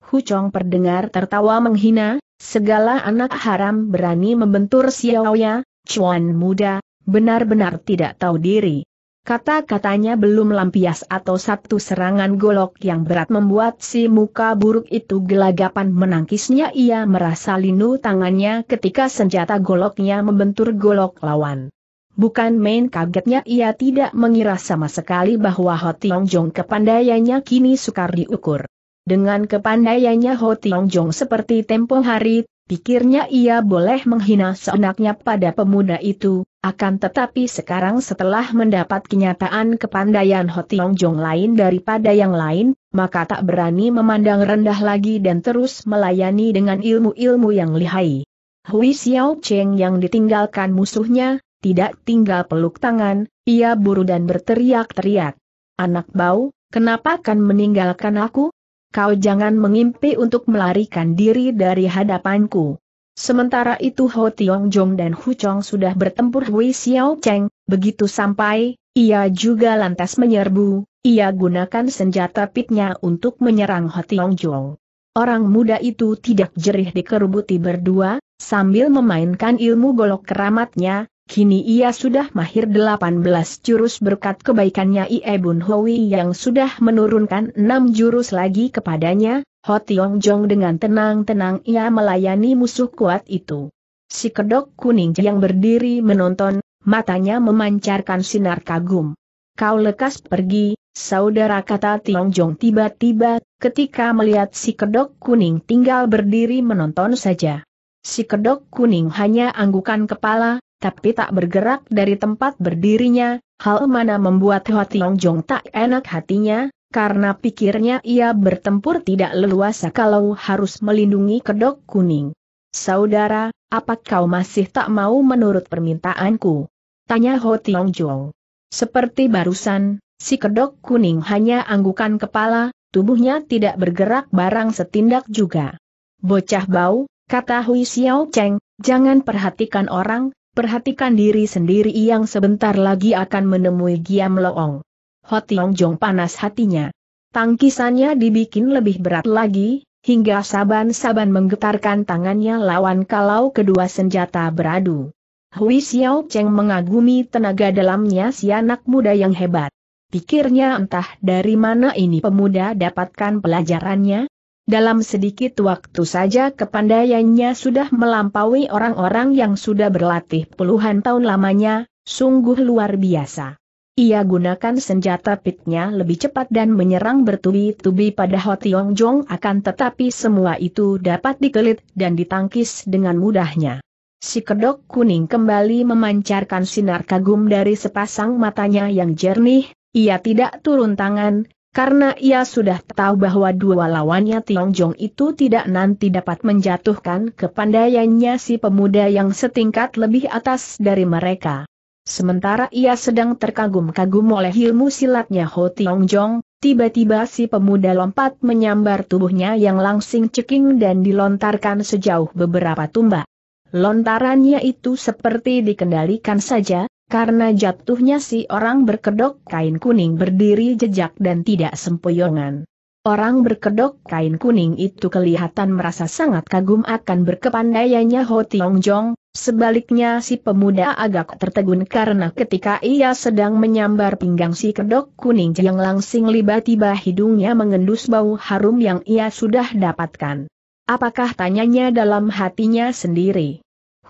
Hu Chong perdengar tertawa menghina, "Segala anak haram berani membentur Xiaoya, cuan muda, benar-benar tidak tahu diri." Kata-katanya belum lampias atau satu serangan golok yang berat membuat si muka buruk itu gelagapan menangkisnya. Ia merasa linu tangannya ketika senjata goloknya membentur golok lawan. Bukan main kagetnya, ia tidak mengira sama sekali bahwa Ho Tiong Jong kepandaiannya kini sukar diukur. Dengan kepandaiannya Ho Tiong Jong seperti tempo hari, pikirnya ia boleh menghina seenaknya pada pemuda itu, akan tetapi sekarang setelah mendapat kenyataan kepandaian Ho Tiong Jong lain daripada yang lain, maka tak berani memandang rendah lagi dan terus melayani dengan ilmu-ilmu yang lihai. Hui Xiao Cheng yang ditinggalkan musuhnya, tidak tinggal peluk tangan, ia buru dan berteriak-teriak. "Anak bau, kenapa kan meninggalkan aku? Kau jangan mengimpi untuk melarikan diri dari hadapanku." Sementara itu Ho Tiong Jong dan Hu Chong sudah bertempur Hui Xiao Cheng, begitu sampai, ia juga lantas menyerbu, ia gunakan senjata pitnya untuk menyerang Ho Tiong Jong. Orang muda itu tidak jerih dikerubuti berdua, sambil memainkan ilmu golok keramatnya. Kini ia sudah mahir 18 jurus berkat kebaikannya Ie Bun Hoi yang sudah menurunkan 6 jurus lagi kepadanya. Ho Tiong Jong dengan tenang-tenang ia melayani musuh kuat itu. Si kedok kuning yang berdiri menonton, matanya memancarkan sinar kagum. "Kau lekas pergi, saudara," kata Tiong Jong tiba-tiba, ketika melihat si kedok kuning tinggal berdiri menonton saja. Si kedok kuning hanya anggukan kepala, tapi tak bergerak dari tempat berdirinya, hal mana membuat Ho Tiong Jong tak enak hatinya, karena pikirnya ia bertempur tidak leluasa kalau harus melindungi kedok kuning. "Saudara, apa kau masih tak mau menurut permintaanku?" tanya Ho Tiong Jong. Seperti barusan, si kedok kuning hanya anggukan kepala, tubuhnya tidak bergerak barang setindak juga. "Bocah bau," kata Hui Xiao Cheng, "jangan perhatikan orang. Perhatikan diri sendiri yang sebentar lagi akan menemui Giam Loong." Ho Tiong Jong panas hatinya. Tangkisannya dibikin lebih berat lagi, hingga saban-saban menggetarkan tangannya lawan kalau kedua senjata beradu. Hui Xiao Cheng mengagumi tenaga dalamnya si anak muda yang hebat. Pikirnya entah dari mana ini pemuda dapatkan pelajarannya. Dalam sedikit waktu saja kepandaiannya sudah melampaui orang-orang yang sudah berlatih puluhan tahun lamanya, sungguh luar biasa. Ia gunakan senjata pitnya lebih cepat dan menyerang bertubi-tubi pada Ho Tiong Jong, akan tetapi semua itu dapat dikelit dan ditangkis dengan mudahnya. Si kedok kuning kembali memancarkan sinar kagum dari sepasang matanya yang jernih, ia tidak turun tangan. Karena ia sudah tahu bahwa dua lawannya Tiong Jong itu tidak nanti dapat menjatuhkan kepandaiannya si pemuda yang setingkat lebih atas dari mereka. Sementara ia sedang terkagum-kagum oleh ilmu silatnya Ho Tiong Jong, tiba-tiba si pemuda lompat menyambar tubuhnya yang langsing ceking dan dilontarkan sejauh beberapa tumbak. Lontarannya itu seperti dikendalikan saja, karena jatuhnya si orang berkedok kain kuning berdiri jejak dan tidak sempoyongan. Orang berkedok kain kuning itu kelihatan merasa sangat kagum akan berkepandaiannya Ho Tiong Jong, sebaliknya si pemuda agak tertegun karena ketika ia sedang menyambar pinggang si kedok kuning yang langsing tiba-tiba hidungnya mengendus bau harum yang ia sudah dapatkan. "Apakah?" tanyanya dalam hatinya sendiri.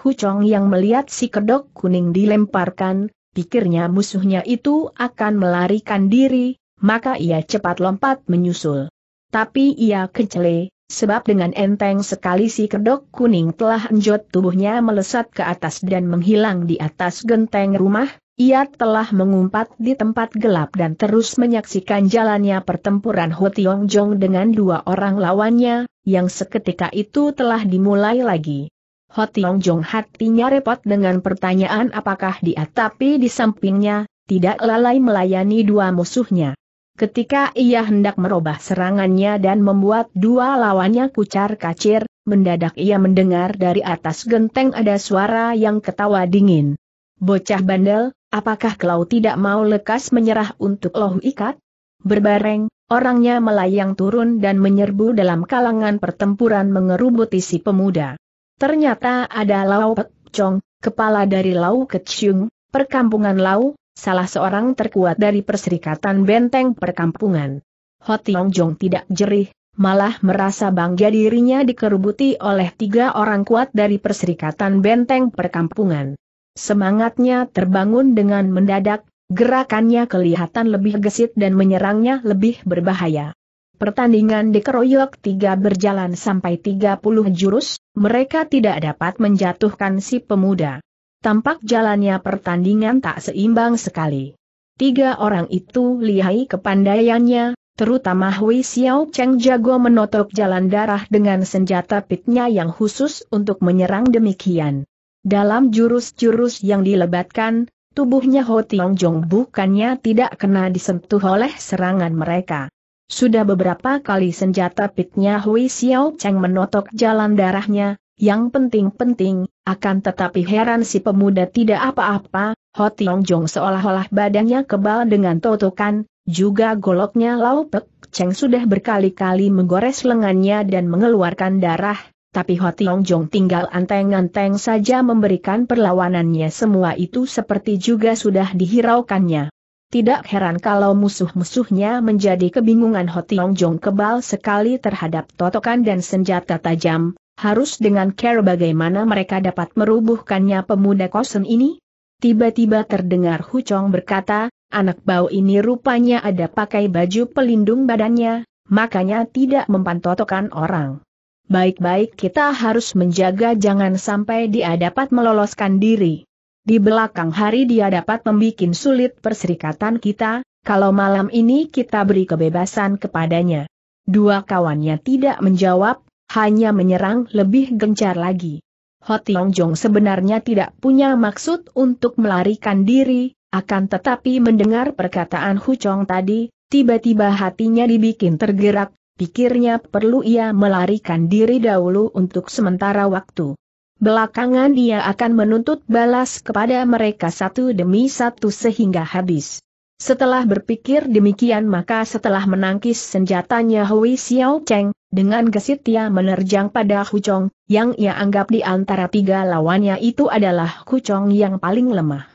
Hu Chong yang melihat si kedok kuning dilemparkan, pikirnya musuhnya itu akan melarikan diri, maka ia cepat lompat menyusul. Tapi ia kecele, sebab dengan enteng sekali si kedok kuning telah enjot tubuhnya melesat ke atas dan menghilang di atas genteng rumah. Ia telah mengumpat di tempat gelap dan terus menyaksikan jalannya pertempuran Ho Tiong Jong dengan dua orang lawannya, yang seketika itu telah dimulai lagi. Ho Tiong Jong hatinya repot dengan pertanyaan apakah dia, tapi di sampingnya, tidak lalai melayani dua musuhnya. Ketika ia hendak merubah serangannya dan membuat dua lawannya kucar-kacir, mendadak ia mendengar dari atas genteng ada suara yang ketawa dingin. "Bocah bandel, apakah kau tidak mau lekas menyerah untuk loh ikat?" Berbareng, orangnya melayang turun dan menyerbu dalam kalangan pertempuran mengerubuti si pemuda. Ternyata ada Lau Pek Chong, kepala dari Lau Ke Chung, perkampungan Lau, salah seorang terkuat dari Perserikatan Benteng Perkampungan. Ho Tiong Jong tidak jerih, malah merasa bangga dirinya dikerubuti oleh tiga orang kuat dari Perserikatan Benteng Perkampungan. Semangatnya terbangun dengan mendadak, gerakannya kelihatan lebih gesit dan menyerangnya lebih berbahaya. Pertandingan dikeroyok tiga berjalan sampai 30 jurus, mereka tidak dapat menjatuhkan si pemuda. Tampak jalannya pertandingan tak seimbang sekali. Tiga orang itu lihai kepandaiannya, terutama Hui Xiao Cheng jago menotok jalan darah dengan senjata pitnya yang khusus untuk menyerang demikian. Dalam jurus-jurus yang dilebatkan, tubuhnya Ho Tiong Jong bukannya tidak kena disentuh oleh serangan mereka. Sudah beberapa kali senjata pitnya Hui Xiao Cheng menotok jalan darahnya. Yang penting-penting, akan tetapi heran si pemuda tidak apa-apa. Ho Tiong Jong seolah-olah badannya kebal dengan totokan, juga goloknya Lau Pek Cheng sudah berkali-kali menggores lengannya dan mengeluarkan darah, tapi Ho Tiong Jong tinggal anteng-anteng saja memberikan perlawanannya. Semua itu seperti juga sudah dihiraukannya. Tidak heran kalau musuh-musuhnya menjadi kebingungan. Ho Tiong Jong kebal sekali terhadap totokan dan senjata tajam. Harus dengan care bagaimana mereka dapat merubuhkannya pemuda kosen ini? Tiba-tiba terdengar Hu Chong berkata, "Anak bau ini rupanya ada pakai baju pelindung badannya, makanya tidak mempantotokan orang. Baik-baik, kita harus menjaga jangan sampai dia dapat meloloskan diri. Di belakang hari dia dapat membikin sulit perserikatan kita, kalau malam ini kita beri kebebasan kepadanya." Dua kawannya tidak menjawab, hanya menyerang lebih gencar lagi. Ho Tiong Jong sebenarnya tidak punya maksud untuk melarikan diri, akan tetapi mendengar perkataan Hu Chong tadi, tiba-tiba hatinya dibikin tergerak, pikirnya perlu ia melarikan diri dahulu untuk sementara waktu. Belakangan dia akan menuntut balas kepada mereka satu demi satu sehingga habis. Setelah berpikir demikian maka setelah menangkis senjatanya Hui Xiao Cheng, dengan gesit ia menerjang pada Hu Chong, yang ia anggap di antara tiga lawannya itu adalah Hu Chong yang paling lemah.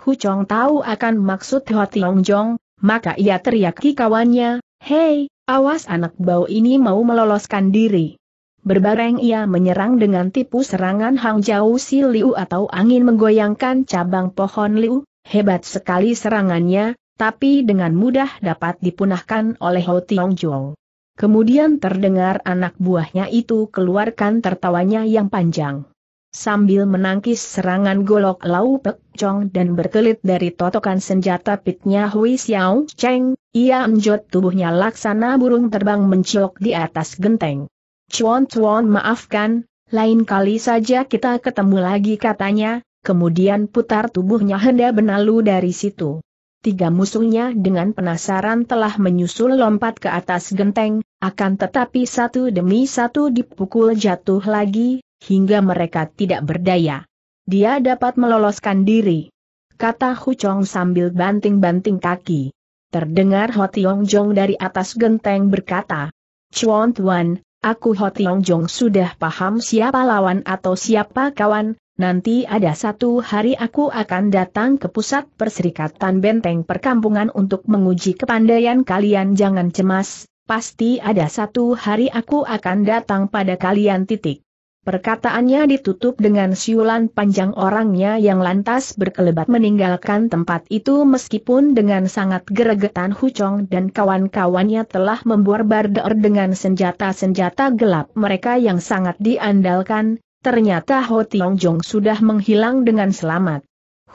Hu Chong tahu akan maksud Ho Tiong Jong, maka ia teriaki kawannya, "Hei, awas anak bau ini mau meloloskan diri." Berbareng ia menyerang dengan tipu serangan Hang Jauh Si Liu atau angin menggoyangkan cabang pohon liu, hebat sekali serangannya, tapi dengan mudah dapat dipunahkan oleh Ho Tiong Jong. Kemudian terdengar anak buahnya itu keluarkan tertawanya yang panjang. Sambil menangkis serangan golok Lau Pek Chong dan berkelit dari totokan senjata pitnya Hui Xiao Cheng, ia enjot tubuhnya laksana burung terbang menciok di atas genteng. "Cuan-cuan maafkan, lain kali saja kita ketemu lagi," katanya, kemudian putar tubuhnya hendak benalu dari situ. Tiga musuhnya dengan penasaran telah menyusul lompat ke atas genteng, akan tetapi satu demi satu dipukul jatuh lagi, hingga mereka tidak berdaya. "Dia dapat meloloskan diri," kata Hu Chong sambil banting-banting kaki. Terdengar Ho Tiong Jong dari atas genteng berkata, "Cuan Tuan, aku Ho Tiong Jong sudah paham siapa lawan atau siapa kawan. Nanti ada satu hari aku akan datang ke pusat Perserikatan Benteng Perkampungan untuk menguji kepandaian kalian. Jangan cemas, pasti ada satu hari aku akan datang pada kalian." Perkataannya ditutup dengan siulan panjang orangnya yang lantas berkelebat meninggalkan tempat itu. Meskipun dengan sangat geregetan Hu Chong dan kawan-kawannya telah memborbardir dengan senjata-senjata gelap mereka yang sangat diandalkan, ternyata Ho Tiong Jong sudah menghilang dengan selamat.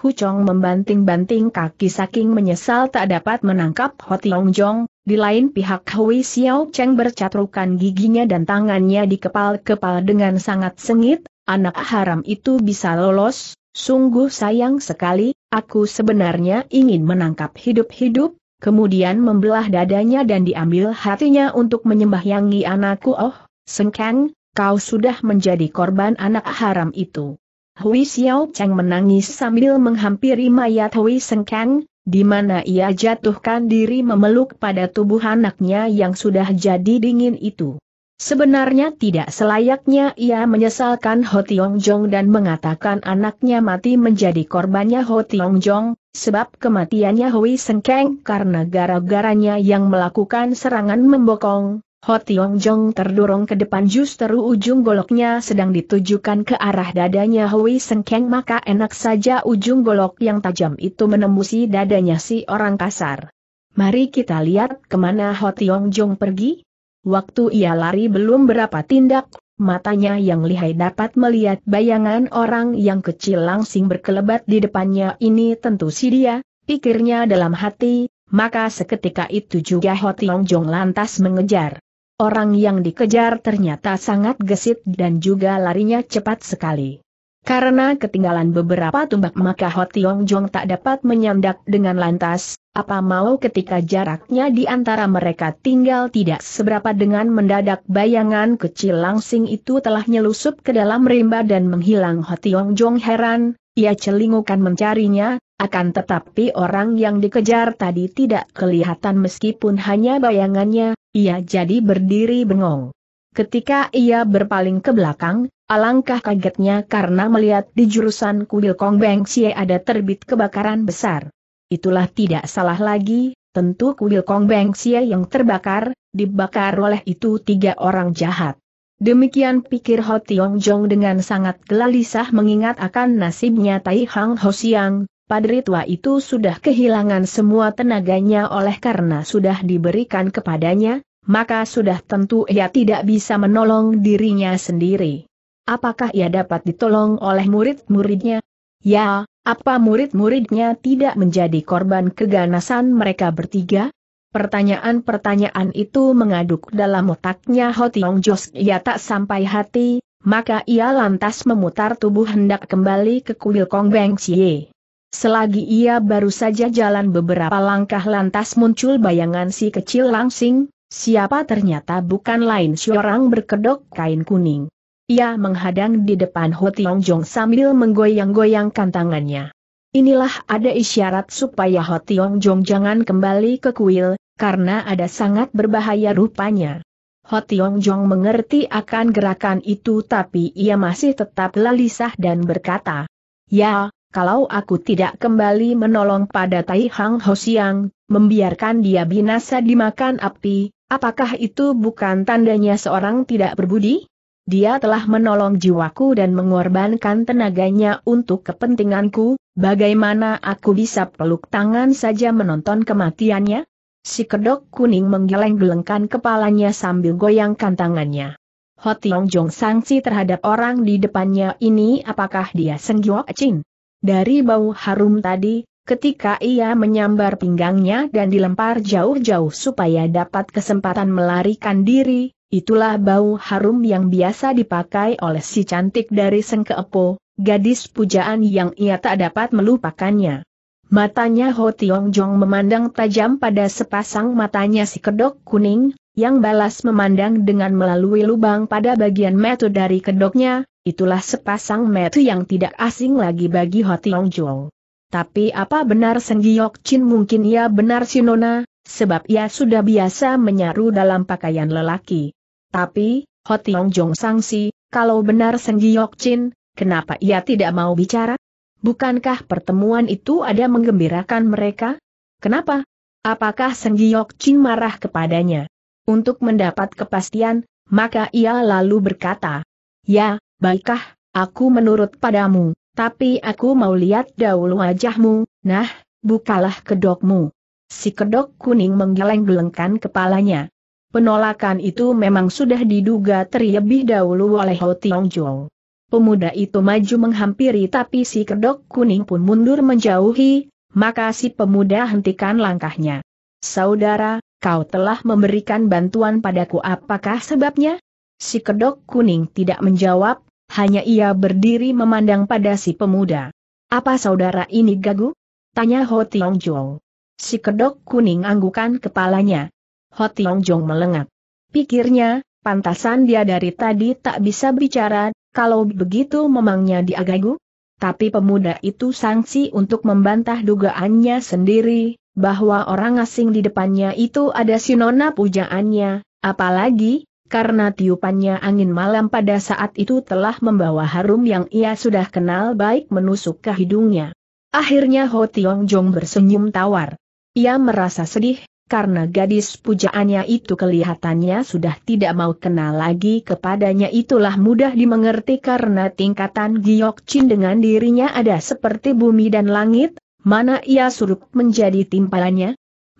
Hu Chong membanting-banting kaki saking menyesal tak dapat menangkap Ho Tiong Jong. Di lain pihak Hui Xiao Cheng bercatrukan giginya dan tangannya dikepal-kepal dengan sangat sengit, "Anak haram itu bisa lolos, sungguh sayang sekali, aku sebenarnya ingin menangkap hidup-hidup, kemudian membelah dadanya dan diambil hatinya untuk menyembahyangi anakku. Oh, Seng Kang, kau sudah menjadi korban anak haram itu. Hui Xiao Cheng menangis sambil menghampiri mayat Hui Seng Kang, di mana ia jatuhkan diri memeluk pada tubuh anaknya yang sudah jadi dingin itu. Sebenarnya tidak selayaknya ia menyesalkan Ho Tiong Jong dan mengatakan anaknya mati menjadi korbannya Ho Tiong Jong, sebab kematiannya Hui Sengkeng karena gara-garanya yang melakukan serangan membokong. Ho Tiong Jong terdorong ke depan, justru ujung goloknya sedang ditujukan ke arah dadanya Hui Sengkeng, maka enak saja ujung golok yang tajam itu menembusi dadanya si orang kasar. Mari kita lihat kemana Ho Tiong Jong pergi. Waktu ia lari belum berapa tindak, matanya yang lihai dapat melihat bayangan orang yang kecil langsing berkelebat di depannya. Ini tentu si dia, pikirnya dalam hati, maka seketika itu juga Ho Tiong Jong lantas mengejar. Orang yang dikejar ternyata sangat gesit dan juga larinya cepat sekali. Karena ketinggalan beberapa tombak maka Ho Tiong Jong tak dapat menyandak dengan lantas, apa mau ketika jaraknya di antara mereka tinggal tidak seberapa, dengan mendadak bayangan kecil langsing itu telah nyelusup ke dalam rimba dan menghilang. Ho Tiong Jong heran, ia celingukan mencarinya, akan tetapi orang yang dikejar tadi tidak kelihatan meskipun hanya bayangannya. Ia jadi berdiri bengong. Ketika ia berpaling ke belakang, alangkah kagetnya karena melihat di jurusan kuil Kong Beng Sie ada terbit kebakaran besar. Itulah tidak salah lagi, tentu kuil Kong Beng Sie yang terbakar, dibakar oleh itu tiga orang jahat. Demikian pikir Ho Tiong Jong dengan sangat gelisah mengingat akan nasibnya Taihang Hosiang. Padri tua itu sudah kehilangan semua tenaganya oleh karena sudah diberikan kepadanya, maka sudah tentu ia tidak bisa menolong dirinya sendiri. Apakah ia dapat ditolong oleh murid-muridnya? Ya, apa murid-muridnya tidak menjadi korban keganasan mereka bertiga? Pertanyaan-pertanyaan itu mengaduk dalam otaknya Ho Tiong Jong. Ia tak sampai hati, maka ia lantas memutar tubuh hendak kembali ke kuil Kong Beng Sie. Selagi ia baru saja jalan beberapa langkah lantas muncul bayangan si kecil langsing, siapa ternyata bukan lain seorang berkedok kain kuning. Ia menghadang di depan Ho Tiong Jong sambil menggoyang-goyangkan tangannya. Inilah ada isyarat supaya Ho Tiong Jong jangan kembali ke kuil, karena ada sangat berbahaya rupanya. Ho Tiong Jong mengerti akan gerakan itu tapi ia masih tetap lelisah dan berkata, "Ya, kalau aku tidak kembali menolong pada Taihang Hosiang, membiarkan dia binasa dimakan api, apakah itu bukan tandanya seorang tidak berbudi? Dia telah menolong jiwaku dan mengorbankan tenaganya untuk kepentinganku, bagaimana aku bisa peluk tangan saja menonton kematiannya?" Si kedok kuning menggeleng-gelengkan kepalanya sambil goyangkan tangannya. Ho Tiong Jong sangsi terhadap orang di depannya ini, apakah dia Seng Giok Chin? Dari bau harum tadi, ketika ia menyambar pinggangnya dan dilempar jauh-jauh supaya dapat kesempatan melarikan diri, itulah bau harum yang biasa dipakai oleh si cantik dari Sengkepo, gadis pujaan yang ia tak dapat melupakannya. Matanya Ho Tiong Jong memandang tajam pada sepasang matanya si kedok kuning, yang balas memandang dengan melalui lubang pada bagian mata dari kedoknya. Itulah sepasang mata yang tidak asing lagi bagi Ho Tiong Jong. Tapi apa benar Seng Giok Chin? Mungkin ia benar si Nona, sebab ia sudah biasa menyaru dalam pakaian lelaki. Tapi, Ho Tiong Jong sangsi, kalau benar Seng Giok Chin, kenapa ia tidak mau bicara? Bukankah pertemuan itu ada menggembirakan mereka? Kenapa? Apakah Seng Giok Chin marah kepadanya? Untuk mendapat kepastian, maka ia lalu berkata, "Ya, baiklah, aku menurut padamu, tapi aku mau lihat dahulu wajahmu. Nah, bukalah kedokmu." Si kedok kuning menggeleng-gelengkan kepalanya. Penolakan itu memang sudah diduga terlebih dahulu oleh Ho Tiong Jong. Pemuda itu maju menghampiri tapi si kedok kuning pun mundur menjauhi, maka si pemuda hentikan langkahnya. "Saudara, kau telah memberikan bantuan padaku, apakah sebabnya?" Si kedok kuning tidak menjawab, hanya ia berdiri memandang pada si pemuda. "Apa saudara ini gagu?" tanya Ho Tiong Jong. Si kedok kuning anggukan kepalanya. Ho Tiong Jong melengak. Pikirnya, pantasan dia dari tadi tak bisa bicara, kalau begitu memangnya dia gagu. Tapi pemuda itu sangsi untuk membantah dugaannya sendiri, bahwa orang asing di depannya itu ada sinona pujaannya, apalagi karena tiupannya angin malam pada saat itu telah membawa harum yang ia sudah kenal baik menusuk ke hidungnya. Akhirnya Ho Tiong Jong bersenyum tawar. Ia merasa sedih, karena gadis pujaannya itu kelihatannya sudah tidak mau kenal lagi kepadanya. Itulah mudah dimengerti karena tingkatan Giok Chin dengan dirinya ada seperti bumi dan langit, mana ia surup menjadi timpalannya.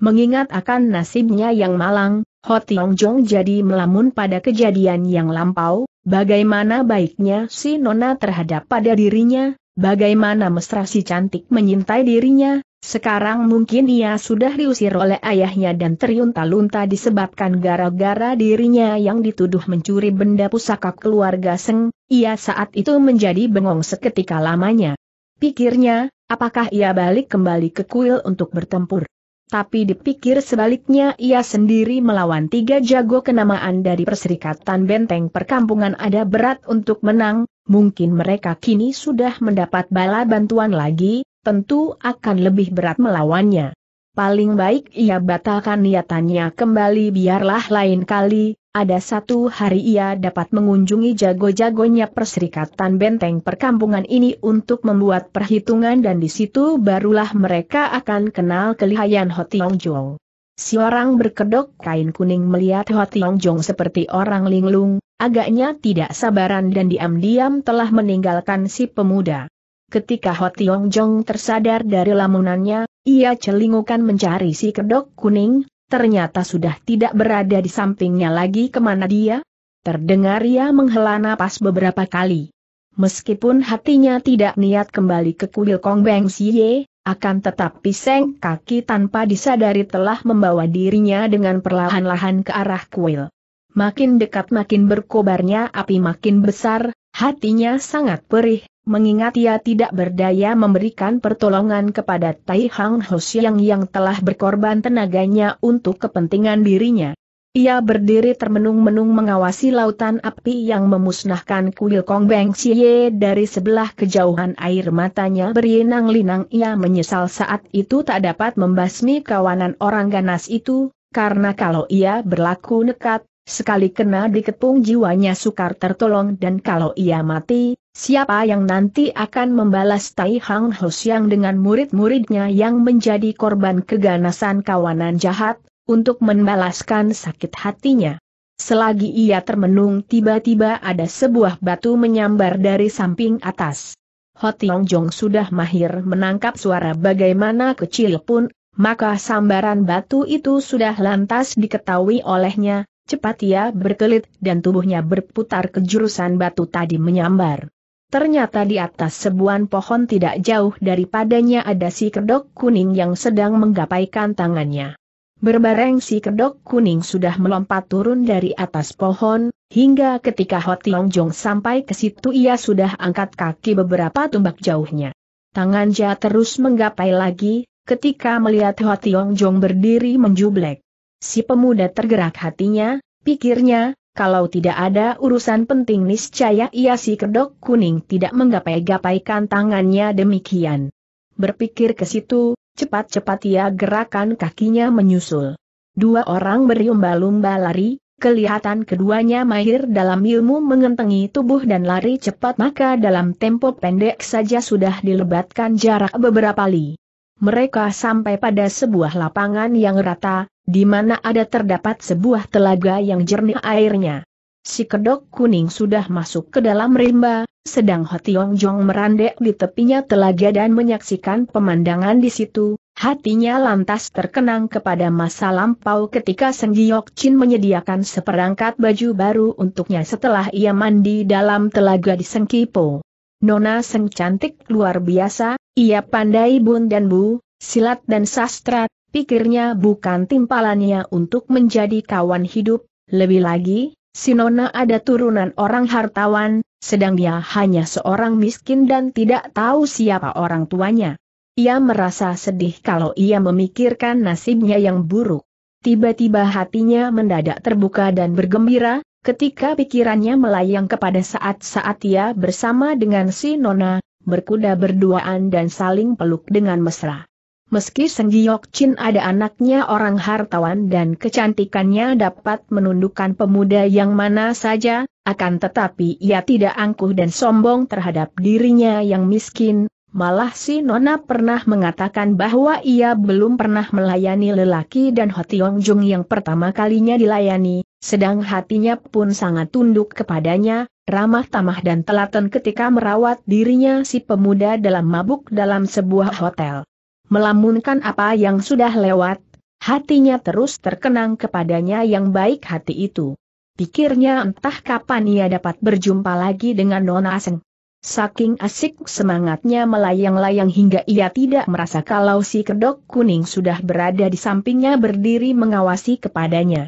Mengingat akan nasibnya yang malang, Ho Tiong Jong jadi melamun pada kejadian yang lampau, bagaimana baiknya si nona terhadap pada dirinya. Bagaimana mesra si cantik menyintai dirinya, sekarang mungkin ia sudah diusir oleh ayahnya dan terlunta-lunta disebabkan gara-gara dirinya yang dituduh mencuri benda pusaka keluarga Seng. Ia saat itu menjadi bengong seketika lamanya. Pikirnya, apakah ia balik kembali ke kuil untuk bertempur? Tapi dipikir sebaliknya ia sendiri melawan tiga jago kenamaan dari Perserikatan Benteng Perkampungan ada berat untuk menang. Mungkin mereka kini sudah mendapat bala bantuan lagi, tentu akan lebih berat melawannya. Paling baik ia batalkan niatannya kembali, biarlah lain kali, ada satu hari ia dapat mengunjungi jago-jagonya Perserikatan Benteng Perkampungan ini untuk membuat perhitungan dan di situ barulah mereka akan kenal kelihayan Ho Tiong Jong. Si orang berkedok kain kuning melihat Ho Tiong Jong seperti orang linglung. Agaknya tidak sabaran dan diam-diam telah meninggalkan si pemuda. Ketika Ho Tiong Jong tersadar dari lamunannya, ia celingukan mencari si kedok kuning, ternyata sudah tidak berada di sampingnya lagi. Kemana dia? Terdengar ia menghela napas beberapa kali. Meskipun hatinya tidak niat kembali ke kuil Kong Beng Sie, akan tetapi Seng Kaki tanpa disadari telah membawa dirinya dengan perlahan-lahan ke arah kuil. Makin dekat makin berkobarnya api makin besar, hatinya sangat perih, mengingat ia tidak berdaya memberikan pertolongan kepada Taihang Hosiang yang telah berkorban tenaganya untuk kepentingan dirinya. Ia berdiri termenung-menung mengawasi lautan api yang memusnahkan kuil Kong Beng Sie dari sebelah kejauhan. Air matanya berlinang-linang. Ia menyesal saat itu tak dapat membasmi kawanan orang ganas itu, karena kalau ia berlaku nekat, sekali kena dikepung jiwanya sukar tertolong, dan kalau ia mati, siapa yang nanti akan membalas Taihang Hosiang dengan murid-muridnya yang menjadi korban keganasan kawanan jahat, untuk membalaskan sakit hatinya. Selagi ia termenung tiba-tiba ada sebuah batu menyambar dari samping atas. Ho Tiong Jong sudah mahir menangkap suara bagaimana kecil pun, maka sambaran batu itu sudah lantas diketahui olehnya. Cepat ia berkelit dan tubuhnya berputar ke jurusan batu tadi menyambar. Ternyata di atas sebuah pohon tidak jauh daripadanya ada si kedok kuning yang sedang menggapaikan tangannya. Berbareng si kedok kuning sudah melompat turun dari atas pohon, hingga ketika Ho Tiong Jong sampai ke situ ia sudah angkat kaki beberapa tumbak jauhnya. Tangan dia terus menggapai lagi, ketika melihat Ho Tiong Jong berdiri menjublek. Si pemuda tergerak hatinya, pikirnya, kalau tidak ada urusan penting niscaya ia si kedok kuning tidak menggapai-gapaikan tangannya demikian. Berpikir ke situ, cepat-cepat ia gerakan kakinya menyusul. Dua orang berlumba-lumba lari, kelihatan keduanya mahir dalam ilmu mengentengi tubuh dan lari cepat, maka dalam tempo pendek saja sudah dilebatkan jarak beberapa li. Mereka sampai pada sebuah lapangan yang rata, di mana ada terdapat sebuah telaga yang jernih airnya. Si kedok kuning sudah masuk ke dalam rimba, sedang Ho Tiong Jong merandek di tepinya telaga dan menyaksikan pemandangan di situ. Hatinya lantas terkenang kepada masa lampau ketika Seng Giok Chin menyediakan seperangkat baju baru untuknya setelah ia mandi dalam telaga di Sengkepo. Nona Seng cantik luar biasa, ia pandai bun dan bu, silat dan sastra, pikirnya bukan timpalannya untuk menjadi kawan hidup, lebih lagi, si Nona ada turunan orang hartawan, sedang dia hanya seorang miskin dan tidak tahu siapa orang tuanya. Ia merasa sedih kalau ia memikirkan nasibnya yang buruk. Tiba-tiba hatinya mendadak terbuka dan bergembira, ketika pikirannya melayang kepada saat-saat ia bersama dengan si Nona, berkuda berduaan dan saling peluk dengan mesra. Meski Seng Giok Chin ada anaknya orang hartawan dan kecantikannya dapat menundukkan pemuda yang mana saja, akan tetapi ia tidak angkuh dan sombong terhadap dirinya yang miskin, malah si Nona pernah mengatakan bahwa ia belum pernah melayani lelaki dan Ho Tiong Jong yang pertama kalinya dilayani, sedang hatinya pun sangat tunduk kepadanya, ramah tamah dan telaten ketika merawat dirinya si pemuda dalam mabuk dalam sebuah hotel. Melamunkan apa yang sudah lewat, hatinya terus terkenang kepadanya yang baik hati itu. Pikirnya entah kapan ia dapat berjumpa lagi dengan Nona Seng. Saking asik semangatnya melayang-layang hingga ia tidak merasa kalau si kedok kuning sudah berada di sampingnya berdiri mengawasi kepadanya.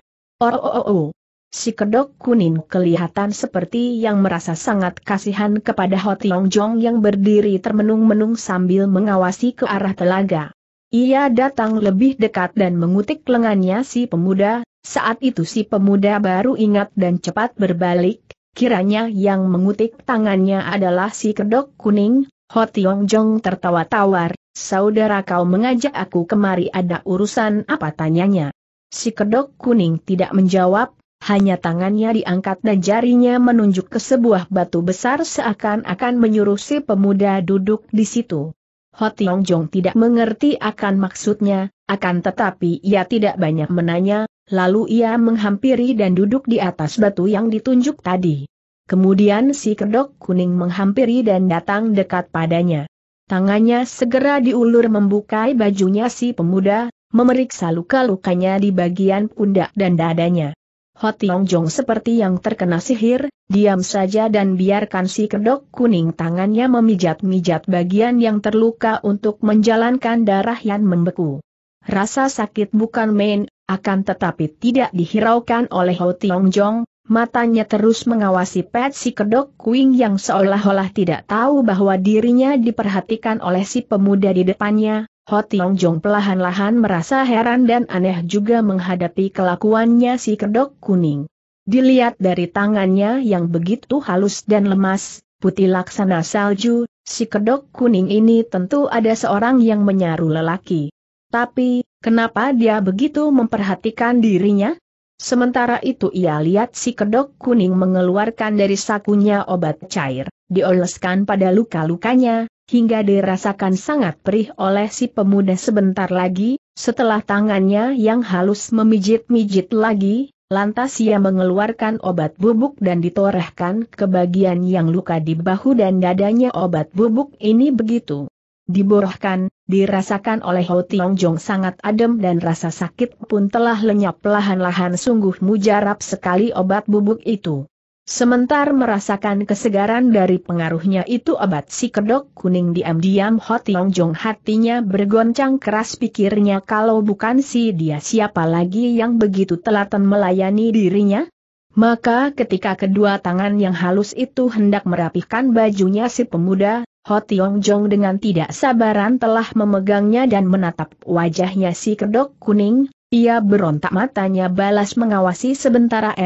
Si kedok kuning kelihatan seperti yang merasa sangat kasihan kepada Ho Tiong Jong yang berdiri termenung-menung sambil mengawasi ke arah telaga. Ia datang lebih dekat dan mengutik lengannya si pemuda, saat itu si pemuda baru ingat dan cepat berbalik, kiranya yang mengutik tangannya adalah si kedok kuning. Ho Tiong Jong tertawa tawar, "Saudara kau mengajak aku kemari ada urusan apa?" tanyanya. Si kedok kuning tidak menjawab. Hanya tangannya diangkat dan jarinya menunjuk ke sebuah batu besar seakan-akan menyuruh si pemuda duduk di situ. Ho Tiong Jong tidak mengerti akan maksudnya, akan tetapi ia tidak banyak menanya, lalu ia menghampiri dan duduk di atas batu yang ditunjuk tadi. Kemudian si kedok kuning menghampiri dan datang dekat padanya. Tangannya segera diulur membukai bajunya si pemuda, memeriksa luka-lukanya di bagian pundak dan dadanya. Ho Tiong Jong seperti yang terkena sihir, diam saja dan biarkan si kedok kuning tangannya memijat-mijat bagian yang terluka untuk menjalankan darah yang membeku. Rasa sakit bukan main, akan tetapi tidak dihiraukan oleh Ho Tiong Jong, matanya terus mengawasi pet si kedok kuning yang seolah-olah tidak tahu bahwa dirinya diperhatikan oleh si pemuda di depannya. Ho Tiong Jong perlahan-lahan merasa heran dan aneh juga menghadapi kelakuannya si kedok kuning. Dilihat dari tangannya yang begitu halus dan lemas, putih laksana salju, si kedok kuning ini tentu ada seorang yang menyaru lelaki. Tapi, kenapa dia begitu memperhatikan dirinya? Sementara itu ia lihat si kedok kuning mengeluarkan dari sakunya obat cair, dioleskan pada luka-lukanya, hingga dirasakan sangat perih oleh si pemuda sebentar lagi, setelah tangannya yang halus memijit-mijit lagi, lantas ia mengeluarkan obat bubuk dan ditorehkan ke bagian yang luka di bahu dan dadanya. Obat bubuk ini begitu diborohkan, dirasakan oleh Ho Tiong Jong sangat adem dan rasa sakit pun telah lenyap perlahan-lahan. Sungguh mujarab sekali obat bubuk itu. Sementara merasakan kesegaran dari pengaruhnya itu obat si kedok kuning, diam-diam Ho Tiong Jong hatinya bergoncang keras. Pikirnya kalau bukan si dia siapa lagi yang begitu telaten melayani dirinya? Maka ketika kedua tangan yang halus itu hendak merapihkan bajunya si pemuda, Ho Tiong Jong dengan tidak sabaran telah memegangnya dan menatap wajahnya si kedok kuning. Ia berontak matanya balas mengawasi sebentar.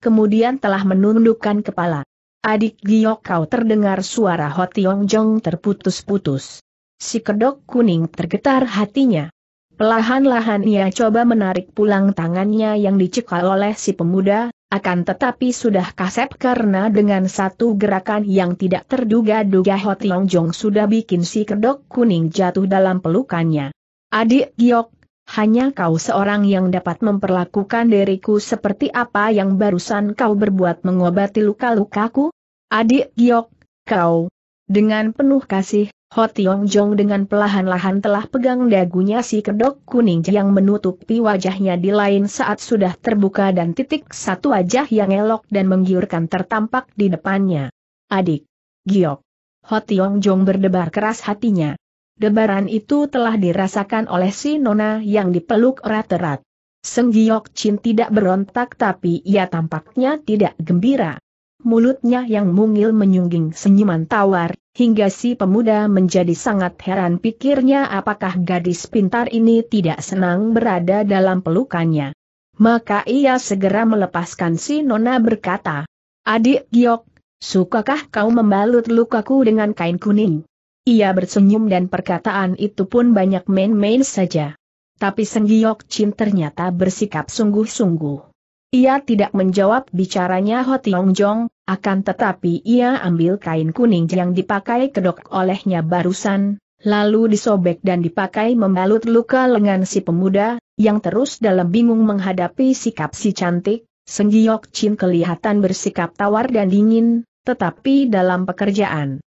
Kemudian telah menundukkan kepala. "Adik Giok," kau terdengar suara Ho Tiong Jong terputus-putus. Si kedok kuning tergetar hatinya. Pelahan-lahan ia coba menarik pulang tangannya yang dicekal oleh si pemuda, akan tetapi sudah kasep karena dengan satu gerakan yang tidak terduga-duga Ho Tiong Jong sudah bikin si kedok kuning jatuh dalam pelukannya. "Adik Giok, hanya kau seorang yang dapat memperlakukan diriku seperti apa yang barusan kau berbuat mengobati luka-lukaku? Adik Giok, kau..." Dengan penuh kasih, Ho Tiong Jong dengan perlahan-lahan telah pegang dagunya si kedok kuning yang menutupi wajahnya. Di lain saat sudah terbuka dan titik satu wajah yang elok dan menggiurkan tertampak di depannya. "Adik Giok." Ho Tiong Jong berdebar keras hatinya. Debaran itu telah dirasakan oleh si Nona yang dipeluk erat-erat. Seng Giok Chin tidak berontak tapi ia tampaknya tidak gembira. mulutnya yang mungil menyungging senyuman tawar, hingga si pemuda menjadi sangat heran. Pikirnya, apakah gadis pintar ini tidak senang berada dalam pelukannya. Maka ia segera melepaskan si nona, berkata, "Adik Giok, sukakah kau membalut lukaku dengan kain kuning?" Ia bersenyum dan perkataan itu pun banyak main-main saja. Tapi Seng Giok Chin ternyata bersikap sungguh-sungguh. Ia tidak menjawab bicaranya Ho Tiong Jong, akan tetapi ia ambil kain kuning yang dipakai kedok olehnya barusan, lalu disobek dan dipakai membalut luka lengan si pemuda, yang terus dalam bingung menghadapi sikap si cantik. Seng Giok Chin kelihatan bersikap tawar dan dingin, tetapi dalam pekerjaan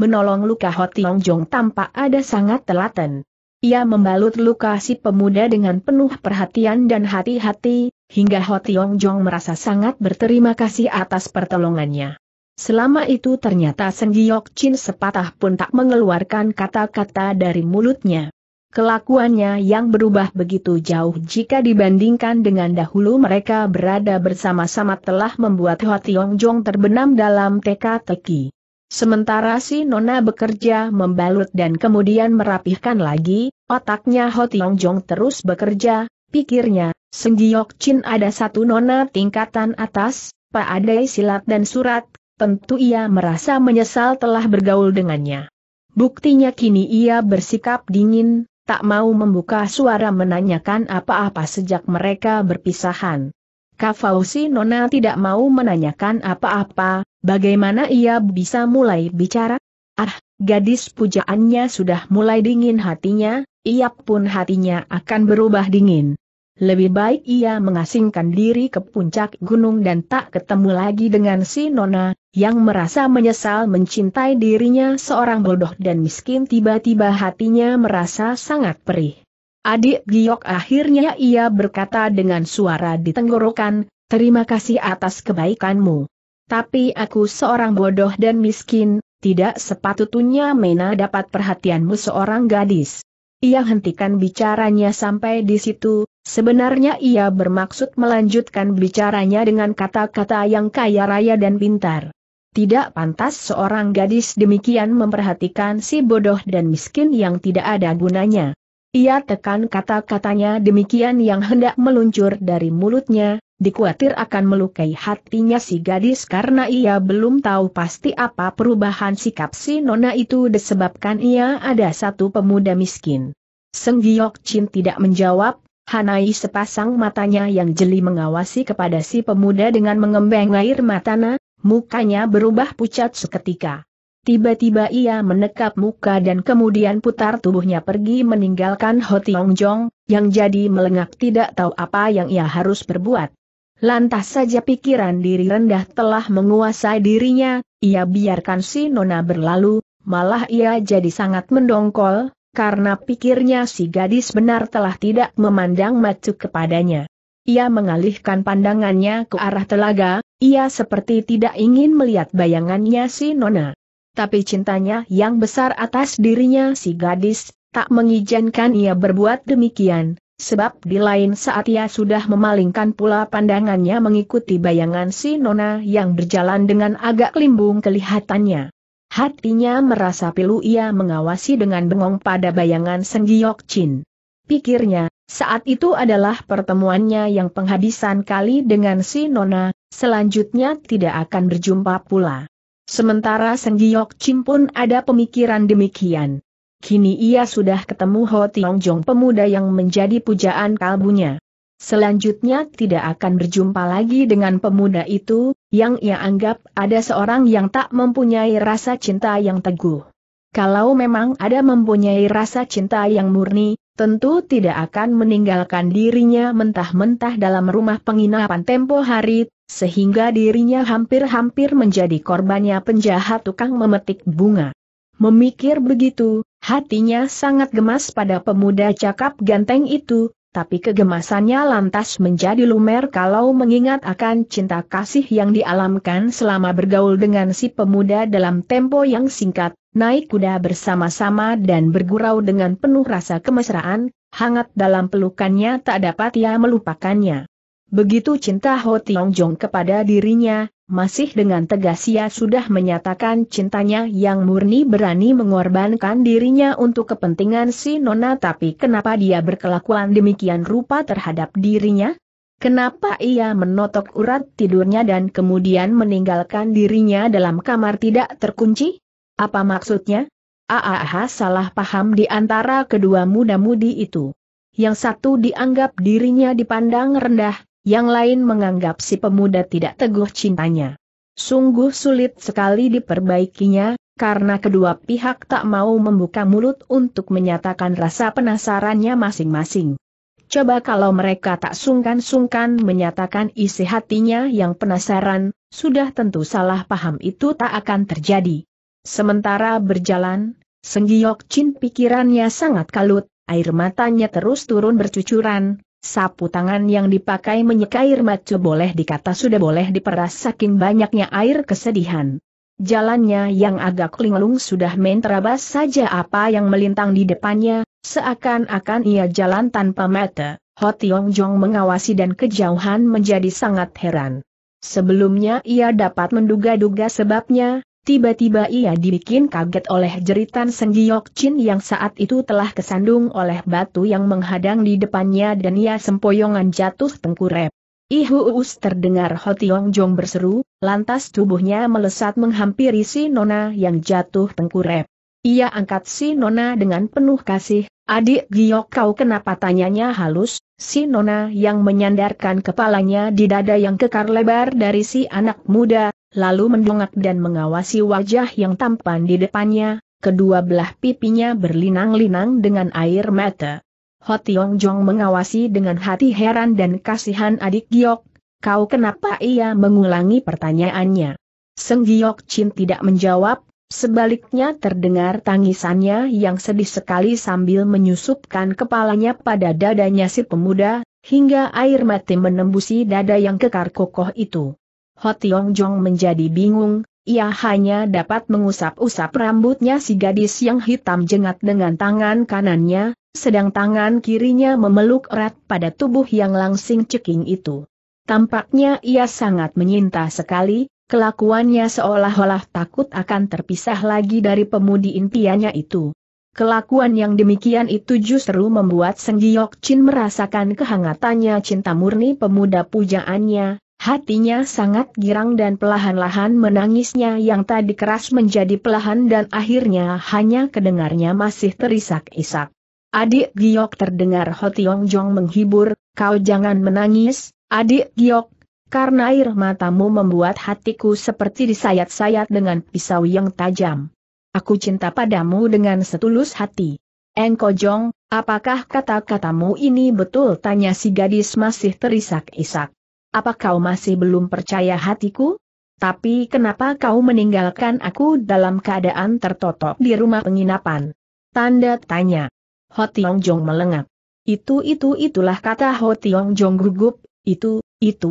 menolong luka Ho Tiong Jong tampak ada sangat telaten. Ia membalut luka si pemuda dengan penuh perhatian dan hati-hati, hingga Ho Tiong Jong merasa sangat berterima kasih atas pertolongannya. Selama itu ternyata Seng Giok Chin sepatah pun tak mengeluarkan kata-kata dari mulutnya. Kelakuannya yang berubah begitu jauh jika dibandingkan dengan dahulu mereka berada bersama-sama telah membuat Ho Tiong Jong terbenam dalam teka-teki. Sementara si nona bekerja membalut dan kemudian merapihkan lagi, otaknya Ho Tiong Jong terus bekerja. Pikirnya, Seng Giok Chin ada satu nona tingkatan atas, pandai silat dan surat, tentu ia merasa menyesal telah bergaul dengannya. Buktinya kini ia bersikap dingin, tak mau membuka suara menanyakan apa-apa sejak mereka berpisahan. Kafau si nona tidak mau menanyakan apa-apa, bagaimana ia bisa mulai bicara? Ah, gadis pujaannya sudah mulai dingin hatinya, ia pun hatinya akan berubah dingin. Lebih baik ia mengasingkan diri ke puncak gunung dan tak ketemu lagi dengan si nona, yang merasa menyesal mencintai dirinya seorang bodoh dan miskin. Tiba-tiba hatinya merasa sangat perih. "Adik Giok," akhirnya ia berkata dengan suara di tenggorokan, "terima kasih atas kebaikanmu. Tapi aku seorang bodoh dan miskin, tidak sepatutnya mena dapat perhatianmu seorang gadis." Ia hentikan bicaranya sampai di situ. Sebenarnya ia bermaksud melanjutkan bicaranya dengan kata-kata yang kaya raya dan pintar. Tidak pantas seorang gadis demikian memperhatikan si bodoh dan miskin yang tidak ada gunanya. Ia tekan kata-katanya demikian yang hendak meluncur dari mulutnya, dikuatir akan melukai hatinya si gadis karena ia belum tahu pasti apa perubahan sikap si nona itu disebabkan ia ada satu pemuda miskin. Seng Giok Chin tidak menjawab. Hanai sepasang matanya yang jeli mengawasi kepada si pemuda dengan mengembang air matana, mukanya berubah pucat seketika. Tiba-tiba ia menekap muka dan kemudian putar tubuhnya pergi meninggalkan Ho Tiong Jong, yang jadi melengak tidak tahu apa yang ia harus berbuat. Lantas saja pikiran diri rendah telah menguasai dirinya, ia biarkan si nona berlalu, malah ia jadi sangat mendongkol. Karena pikirnya si gadis benar telah tidak memandang macu kepadanya. Ia mengalihkan pandangannya ke arah telaga, ia seperti tidak ingin melihat bayangannya si nona. Tapi cintanya yang besar atas dirinya si gadis, tak mengizinkan ia berbuat demikian, sebab di lain saat ia sudah memalingkan pula pandangannya mengikuti bayangan si nona yang berjalan dengan agak limbung kelihatannya. Hatinya merasa pilu, ia mengawasi dengan bengong pada bayangan Seng Giok Chin. Pikirnya, saat itu adalah pertemuannya yang penghabisan kali dengan si nona, selanjutnya tidak akan berjumpa pula. Sementara Seng Giok Chin pun ada pemikiran demikian. Kini ia sudah ketemu Ho Tiong Jong, pemuda yang menjadi pujaan kalbunya. Selanjutnya tidak akan berjumpa lagi dengan pemuda itu, yang ia anggap ada seorang yang tak mempunyai rasa cinta yang teguh. Kalau memang ada mempunyai rasa cinta yang murni, tentu tidak akan meninggalkan dirinya mentah-mentah dalam rumah penginapan tempo hari, sehingga dirinya hampir-hampir menjadi korbannya penjahat tukang memetik bunga. Memikir begitu, hatinya sangat gemas pada pemuda cakap ganteng itu. Tapi kegemasannya lantas menjadi lumer kalau mengingat akan cinta kasih yang dialamkan selama bergaul dengan si pemuda dalam tempo yang singkat, naik kuda bersama-sama dan bergurau dengan penuh rasa kemesraan, hangat dalam pelukannya tak dapat ia melupakannya. Begitu cinta Ho Tiong Jong kepada dirinya, masih dengan tegas ia sudah menyatakan cintanya yang murni, berani mengorbankan dirinya untuk kepentingan si Nona. Tapi kenapa dia berkelakuan demikian rupa terhadap dirinya? Kenapa ia menotok urat tidurnya dan kemudian meninggalkan dirinya dalam kamar tidak terkunci? Apa maksudnya? Ah, salah paham di antara kedua muda-mudi itu. Yang satu dianggap dirinya dipandang rendah, yang lain menganggap si pemuda tidak teguh cintanya. Sungguh sulit sekali diperbaikinya, karena kedua pihak tak mau membuka mulut untuk menyatakan rasa penasarannya masing-masing. Coba kalau mereka tak sungkan-sungkan menyatakan isi hatinya yang penasaran, sudah tentu salah paham itu tak akan terjadi. Sementara berjalan, Seng Giok Chin pikirannya sangat kalut, air matanya terus turun bercucuran, sapu tangan yang dipakai menyeka air mata boleh dikata sudah boleh diperas saking banyaknya air kesedihan. Jalannya yang agak linglung sudah main terabas saja apa yang melintang di depannya, seakan-akan ia jalan tanpa mata. Ho Tiong Jong mengawasi dan kejauhan menjadi sangat heran. Sebelumnya ia dapat menduga-duga sebabnya. Tiba-tiba ia dibikin kaget oleh jeritan Seng Giok Chin yang saat itu telah kesandung oleh batu yang menghadang di depannya dan ia sempoyongan jatuh tengkurap. Ihuus terdengar Ho Tiong Jong berseru, lantas tubuhnya melesat menghampiri si Nona yang jatuh tengkurap. Ia angkat si Nona dengan penuh kasih, "Adik Giok, kau kenapa?" tanyanya halus. Si Nona yang menyandarkan kepalanya di dada yang kekar lebar dari si anak muda, lalu mendongak dan mengawasi wajah yang tampan di depannya, kedua belah pipinya berlinang-linang dengan air mata. Ho Tiong Jong mengawasi dengan hati heran dan kasihan. "Adik Giok, kau kenapa?" ia mengulangi pertanyaannya. Seng Giok Chin tidak menjawab, sebaliknya terdengar tangisannya yang sedih sekali sambil menyusupkan kepalanya pada dadanya si pemuda, hingga air mata menembusi dada yang kekar kokoh itu. Ho Tiong Jong menjadi bingung, ia hanya dapat mengusap-usap rambutnya si gadis yang hitam jenggat dengan tangan kanannya, sedang tangan kirinya memeluk erat pada tubuh yang langsing ceking itu. Tampaknya ia sangat menyinta sekali, kelakuannya seolah-olah takut akan terpisah lagi dari pemudi impiannya itu. Kelakuan yang demikian itu justru membuat Seng Giok Chin merasakan kehangatannya cinta murni pemuda pujaannya. Hatinya sangat girang dan pelahan-lahan menangisnya yang tadi keras menjadi pelahan dan akhirnya hanya kedengarnya masih terisak-isak. "Adik Giok," terdengar Ho Tiong Jong menghibur, "kau jangan menangis, Adik Giok, karena air matamu membuat hatiku seperti disayat-sayat dengan pisau yang tajam. Aku cinta padamu dengan setulus hati." "Engko Jong, apakah kata-katamu ini betul?" tanya si gadis masih terisak-isak. "Apa kau masih belum percaya hatiku? Tapi kenapa kau meninggalkan aku dalam keadaan tertotok di rumah penginapan?" Tanda tanya. Ho Tiong Jong melengak. Itulah kata Ho Tiong Jong gugup. Itu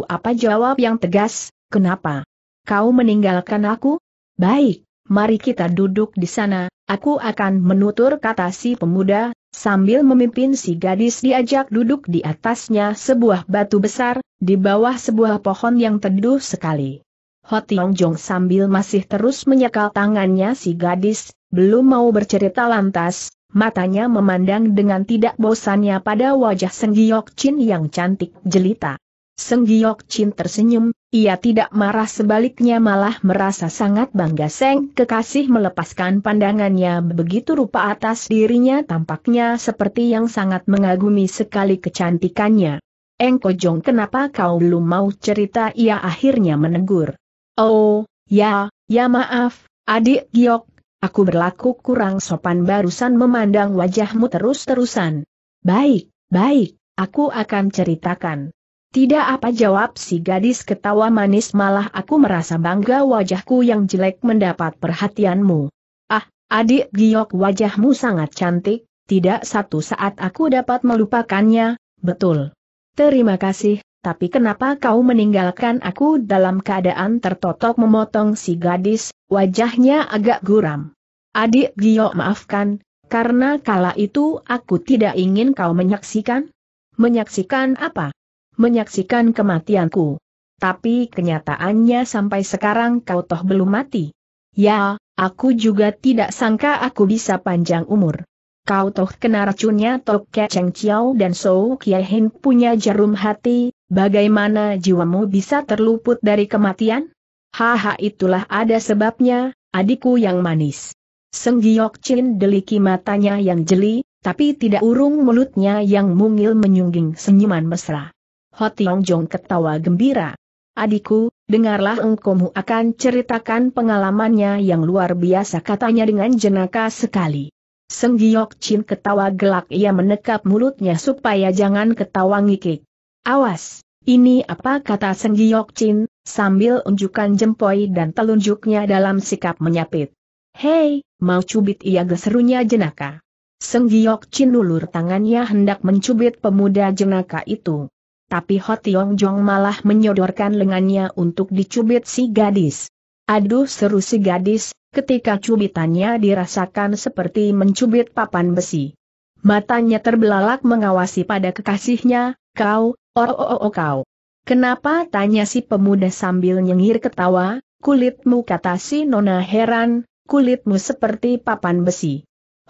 apa? Jawab yang tegas. "Kenapa kau meninggalkan aku?" "Baik, mari kita duduk di sana, aku akan menutur," kata si pemuda, sambil memimpin si gadis diajak duduk di atasnya sebuah batu besar, di bawah sebuah pohon yang teduh sekali. Ho Tiong Jong sambil masih terus menyekal tangannya si gadis, belum mau bercerita lantas, matanya memandang dengan tidak bosannya pada wajah Seng Giok Chin yang cantik jelita. Seng Giok Chin tersenyum, ia tidak marah sebaliknya malah merasa sangat bangga Seng kekasih melepaskan pandangannya begitu rupa atas dirinya tampaknya seperti yang sangat mengagumi sekali kecantikannya. "Engko Jong, kenapa kau belum mau cerita?" ia akhirnya menegur. "Oh, ya maaf, Adik Giok, aku berlaku kurang sopan barusan memandang wajahmu terus-terusan." Baik, aku akan ceritakan." "Tidak apa," jawab si gadis ketawa manis, "malah aku merasa bangga wajahku yang jelek mendapat perhatianmu." "Ah, Adik Giok, wajahmu sangat cantik, tidak satu saat aku dapat melupakannya." "Betul. Terima kasih, tapi kenapa kau meninggalkan aku dalam keadaan tertotok?" memotong si gadis, wajahnya agak guram. "Adik Giok, maafkan, karena kala itu aku tidak ingin kau menyaksikan." "Menyaksikan apa?" "Menyaksikan kematianku." tapi kenyataannya sampai sekarang kau toh belum mati. Ya, aku juga tidak sangka aku bisa panjang umur. Kau toh kena racunnya Tok Ke Cheng Chiao dan Sou Kie Hin punya jarum hati, bagaimana jiwamu bisa terluput dari kematian? Haha, itulah ada sebabnya, adikku yang manis. Seng Giok Chin deliki matanya yang jeli, tapi tidak urung mulutnya yang mungil menyungging senyuman mesra. Ho Tiong Jong ketawa gembira. Adikku, dengarlah, engkau akan ceritakan pengalamannya yang luar biasa, katanya dengan jenaka sekali. Seng Giok Chin ketawa gelak, ia menekap mulutnya supaya jangan ketawa ngikik. Awas, ini apa, kata Seng Giok Chin, sambil unjukkan jempol dan telunjuknya dalam sikap menyapit. Hei, mau cubit, ia geserunya jenaka. Seng Giok Chin ulur tangannya hendak mencubit pemuda jenaka itu. Tapi Ho Tiong Jong malah menyodorkan lengannya untuk dicubit si gadis. Aduh, seru si gadis, ketika cubitannya dirasakan seperti mencubit papan besi. Matanya terbelalak mengawasi pada kekasihnya. Kau, kau. Kenapa, tanya si pemuda sambil nyengir ketawa. Kulitmu, kata si nona heran. Kulitmu seperti papan besi.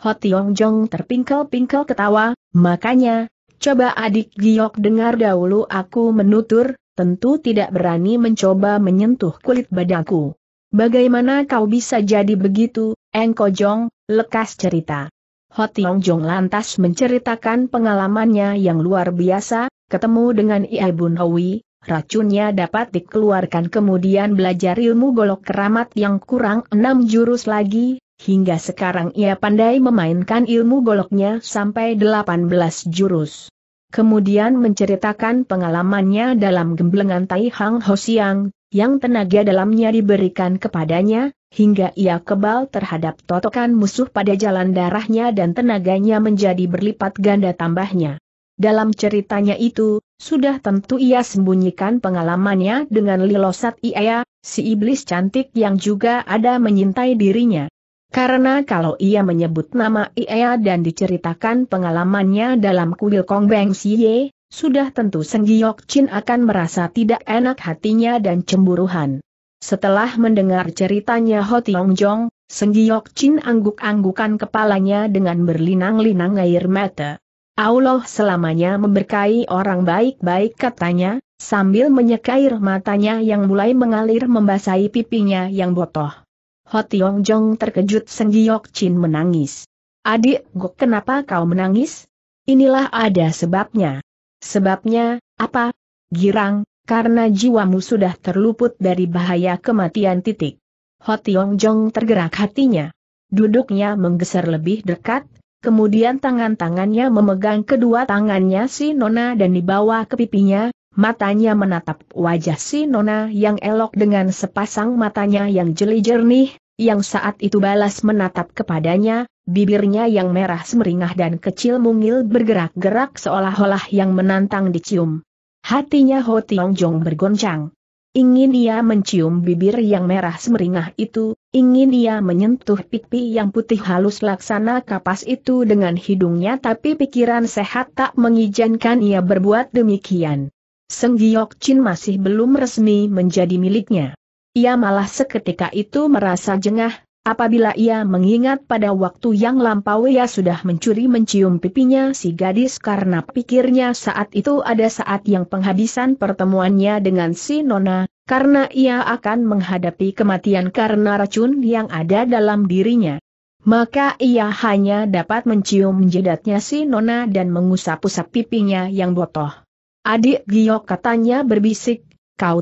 Ho Tiong Jong terpingkel-pingkel ketawa, makanya, coba adik Giok dengar dahulu, aku menutur, tentu tidak berani mencoba menyentuh kulit badanku. Bagaimana kau bisa jadi begitu, Engko Jong, lekas cerita. Ho Tiong Jong lantas menceritakan pengalamannya yang luar biasa, ketemu dengan Ie Bun Hoi. Racunnya dapat dikeluarkan, kemudian belajar ilmu golok keramat yang kurang 6 jurus lagi, hingga sekarang ia pandai memainkan ilmu goloknya sampai 18 jurus. Kemudian menceritakan pengalamannya dalam gemblengan Taihang Hosiang, yang tenaga dalamnya diberikan kepadanya, hingga ia kebal terhadap totokan musuh pada jalan darahnya dan tenaganya menjadi berlipat ganda tambahnya. Dalam ceritanya itu, sudah tentu ia sembunyikan pengalamannya dengan Lilosat Ie, si iblis cantik yang juga ada menyintai dirinya. Karena kalau ia menyebut nama Ie dan diceritakan pengalamannya dalam kuil Kong Beng Sie, sudah tentu Seng Giok Chin akan merasa tidak enak hatinya dan cemburuhan. Setelah mendengar ceritanya Ho Tiong Jong, Seng Giok Chin angguk-anggukan kepalanya dengan berlinang-linang air mata. Allah selamanya memberkahi orang baik-baik, katanya, sambil menyeka air matanya yang mulai mengalir membasahi pipinya yang botoh. Ho Tiong Jong terkejut, Seng Giok Chin menangis. Adik, kenapa kau menangis? Inilah ada sebabnya. Sebabnya, apa? Girang, karena jiwamu sudah terluput dari bahaya kematian. Ho Tiong Jong tergerak hatinya. Duduknya menggeser lebih dekat. Kemudian tangan-tangannya memegang kedua tangannya si nona dan dibawa ke pipinya, matanya menatap wajah si nona yang elok dengan sepasang matanya yang jeli jernih, yang saat itu balas menatap kepadanya, bibirnya yang merah semeringah dan kecil mungil bergerak-gerak seolah-olah yang menantang dicium. Hatinya Ho Tiong Jong bergoncang. Ingin ia mencium bibir yang merah semeringah itu, ingin ia menyentuh pipi yang putih halus laksana kapas itu dengan hidungnya, tapi pikiran sehat tak mengizinkan ia berbuat demikian. Seng Giok Chin masih belum resmi menjadi miliknya. Ia malah seketika itu merasa jengah, apabila ia mengingat pada waktu yang lampau ia sudah mencuri mencium pipinya si gadis, karena pikirnya saat itu ada saat yang penghabisan pertemuannya dengan si nona, karena ia akan menghadapi kematian karena racun yang ada dalam dirinya. Maka ia hanya dapat mencium jidatnya si nona dan mengusap-usap pipinya yang botoh. Adik Giok, katanya berbisik, kau.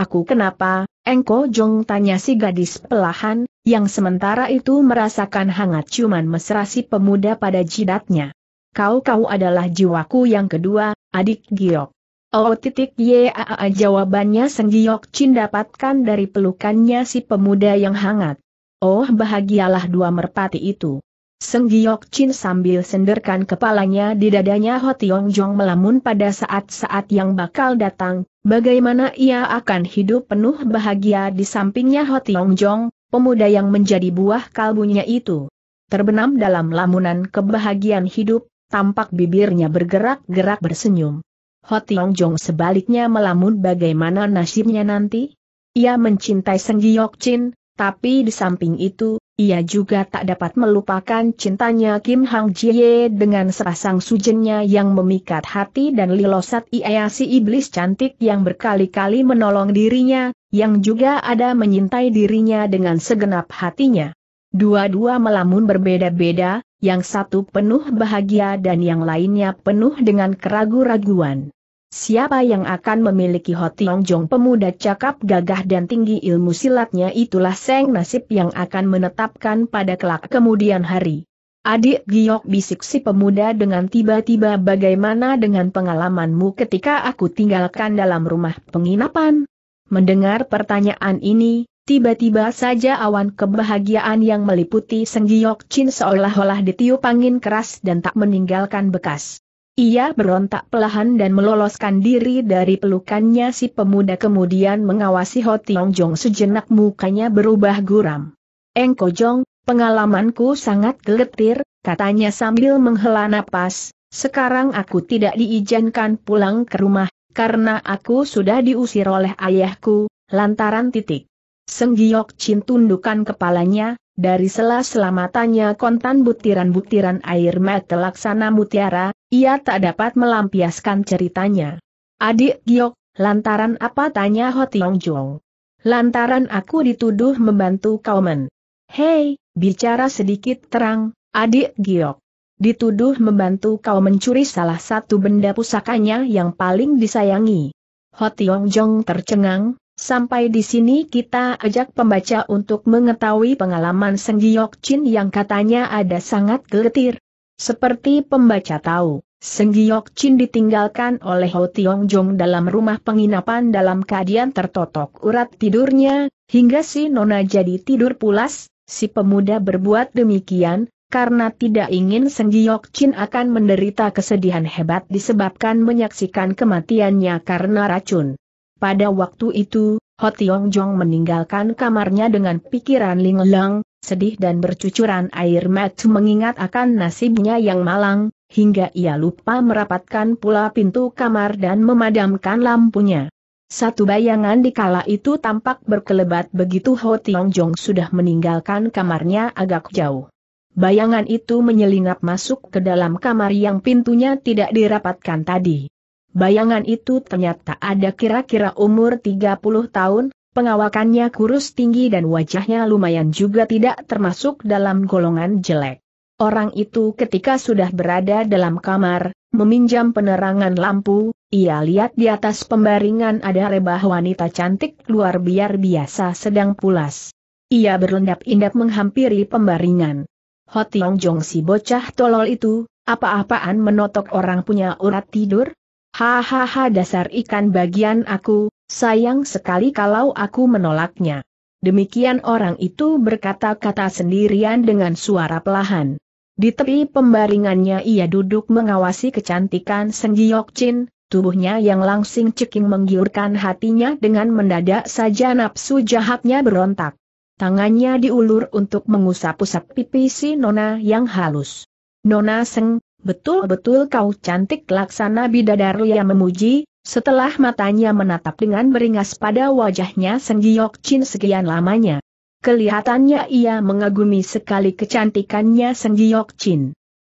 Aku kenapa, Engko Jong, tanya si gadis pelahan, yang sementara itu merasakan hangat ciuman mesra si pemuda pada jidatnya. Kau adalah jiwaku yang kedua, adik Giok. Oh, ya, jawabannya Seng Giok Chin dapatkan dari pelukannya si pemuda yang hangat. Oh, bahagialah dua merpati itu. Seng Giok Chin sambil senderkan kepalanya di dadanya. Ho Tiong Jong melamun pada saat-saat yang bakal datang. Bagaimana ia akan hidup penuh bahagia di sampingnya Ho Tiong Jong, pemuda yang menjadi buah kalbunya itu. Terbenam dalam lamunan kebahagiaan hidup, tampak bibirnya bergerak-gerak bersenyum. Ho Tiong Jong sebaliknya melamun bagaimana nasibnya nanti? Ia mencintai Seng Giok Chin, tapi di samping itu, ia juga tak dapat melupakan cintanya Kim Hang Jie dengan sepasang sujennya yang memikat hati dan lilosat Ie, si iblis cantik yang berkali-kali menolong dirinya, yang juga ada menyintai dirinya dengan segenap hatinya. Dua-dua melamun berbeda-beda, yang satu penuh bahagia dan yang lainnya penuh dengan keraguan-raguan. Siapa yang akan memiliki Ho Tiong Jong, pemuda cakap gagah dan tinggi ilmu silatnya itulah sang nasib yang akan menetapkan pada kelak kemudian hari. Adik Giok, bisik si pemuda dengan tiba-tiba, bagaimana dengan pengalamanmu ketika aku tinggalkan dalam rumah penginapan? Mendengar pertanyaan ini, tiba-tiba saja awan kebahagiaan yang meliputi Seng Giok Chin seolah-olah ditiup angin keras dan tak meninggalkan bekas. Ia berontak perlahan dan meloloskan diri dari pelukannya si pemuda, kemudian mengawasi Ho Tiong Jong sejenak, mukanya berubah guram. "Engko Jong, pengalamanku sangat gelitir," katanya sambil menghela napas, "sekarang aku tidak diizinkan pulang ke rumah, karena aku sudah diusir oleh ayahku, lantaran titik." Seng Giok Chin tundukkan kepalanya, dari sela-sela matanya kontan butiran-butiran air mata laksana mutiara, ia tak dapat melampiaskan ceritanya. "Adik Giok, lantaran apa?" tanya Ho Tiong Jong. "Lantaran aku dituduh membantu kau men." "Hei, bicara sedikit terang, adik Giok." "Dituduh membantu kau mencuri salah satu benda pusakanya yang paling disayangi." Ho Tiong Jong tercengang. Sampai di sini kita ajak pembaca untuk mengetahui pengalaman Seng Giok Chin yang katanya ada sangat gelitir. Seperti pembaca tahu, Seng Giok Chin ditinggalkan oleh Ho Tiong Jong dalam rumah penginapan dalam keadaan tertotok urat tidurnya, hingga si nona jadi tidur pulas. Si pemuda berbuat demikian karena tidak ingin Seng Giok Chin akan menderita kesedihan hebat disebabkan menyaksikan kematiannya karena racun. Pada waktu itu, Ho Tiong Jong meninggalkan kamarnya dengan pikiran linglung, sedih dan bercucuran air mata mengingat akan nasibnya yang malang, hingga ia lupa merapatkan pula pintu kamar dan memadamkan lampunya. Satu bayangan di kala itu tampak berkelebat begitu Ho Tiong Jong sudah meninggalkan kamarnya agak jauh. Bayangan itu menyelinap masuk ke dalam kamar yang pintunya tidak dirapatkan tadi. Bayangan itu ternyata ada kira-kira umur 30 tahun, pengawakannya kurus tinggi dan wajahnya lumayan juga tidak termasuk dalam golongan jelek. Orang itu ketika sudah berada dalam kamar, meminjam penerangan lampu, ia lihat di atas pembaringan ada rebah wanita cantik luar biasa sedang pulas. Ia berlendap-endap menghampiri pembaringan. "Ho Tiong Jong, si bocah tolol itu, apa-apaan menotok orang punya urat tidur? Hahaha, dasar ikan bagian aku, sayang sekali kalau aku menolaknya." Demikian orang itu berkata-kata sendirian dengan suara perlahan. Di tepi pembaringannya ia duduk mengawasi kecantikan Seng Giok Chin, tubuhnya yang langsing ceking menggiurkan hatinya, dengan mendadak saja nafsu jahatnya berontak. Tangannya diulur untuk mengusap-usap pipi si nona yang halus. "Nona Seng, betul-betul kau cantik laksana," bidadari yang memuji, setelah matanya menatap dengan beringas pada wajahnya Seng Giok Chin sekian lamanya. Kelihatannya ia mengagumi sekali kecantikannya Seng Giok Chin.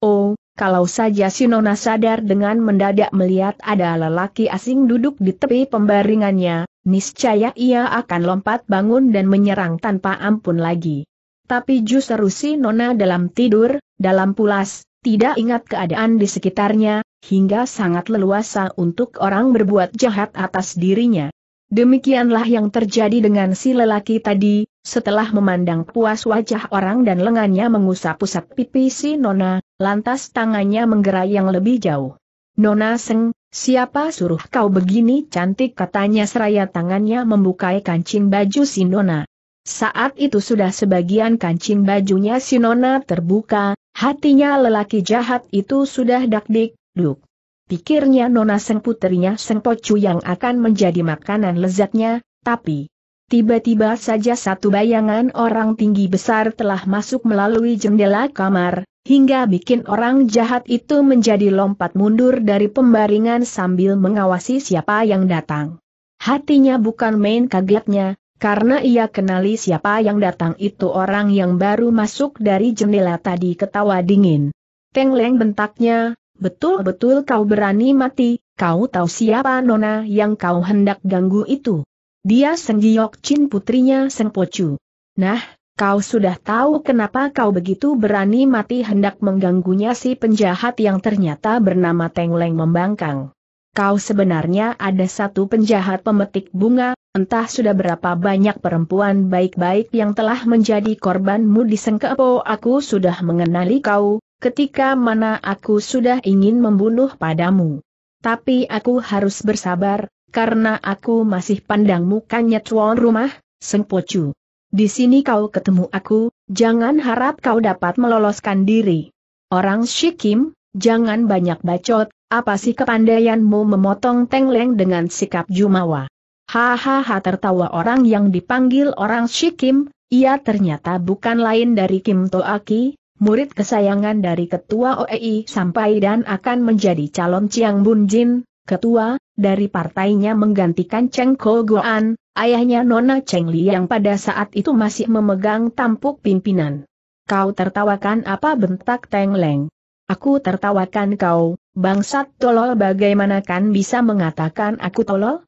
"Oh, kalau saja si nona sadar," dengan mendadak melihat ada lelaki asing duduk di tepi pembaringannya, niscaya ia akan lompat bangun dan menyerang tanpa ampun lagi. Tapi justru si nona dalam tidur, dalam pulas, tidak ingat keadaan di sekitarnya, hingga sangat leluasa untuk orang berbuat jahat atas dirinya. Demikianlah yang terjadi dengan si lelaki tadi, setelah memandang puas wajah orang dan lengannya mengusap-usap pipi si nona, lantas tangannya menggerak yang lebih jauh. "Nona Seng, siapa suruh kau begini cantik?" katanya seraya tangannya membukai kancing baju si nona. Saat itu sudah sebagian kancing bajunya si nona terbuka. Hatinya lelaki jahat itu sudah dakdikduk. Pikirnya nona Seng putrinya Seng Po Chu yang akan menjadi makanan lezatnya, tapi tiba-tiba saja satu bayangan orang tinggi besar telah masuk melalui jendela kamar, hingga bikin orang jahat itu menjadi lompat mundur dari pembaringan sambil mengawasi siapa yang datang. Hatinya bukan main kagetnya, karena ia kenali siapa yang datang itu orang yang baru masuk dari jendela tadi. Ketawa dingin. Teng Leng, bentaknya, betul-betul kau berani mati, kau tahu siapa nona yang kau hendak ganggu itu? Dia Seng Giok Chin, putrinya Seng Po Chu. Nah, kau sudah tahu kenapa kau begitu berani mati hendak mengganggunya? Si penjahat yang ternyata bernama Teng Leng membangkang. Kau sebenarnya ada satu penjahat pemetik bunga, entah sudah berapa banyak perempuan baik-baik yang telah menjadi korbanmu di Sengkepo. Aku sudah mengenali kau, ketika mana aku sudah ingin membunuh padamu. Tapi aku harus bersabar, karena aku masih pandang mukanya tuan rumah, Seng Po Chu. Di sini kau ketemu aku, jangan harap kau dapat meloloskan diri. Orang Shikim, jangan banyak bacot, apa sih kepandaianmu? Memotong Teng Leng dengan sikap jumawa. Hahaha, tertawa orang yang dipanggil orang Shikim, ia ternyata bukan lain dari Kim Toaki, murid kesayangan dari ketua Oei Sampai dan akan menjadi calon Chiang Bun Jin, ketua, dari partainya menggantikan Cheng Ko Goan, ayahnya Nona Cheng Li yang pada saat itu masih memegang tampuk pimpinan. Kau tertawakan apa? bentak Teng Leng. Aku tertawakan kau, bangsat tolol. Bagaimana kan bisa mengatakan aku tolol?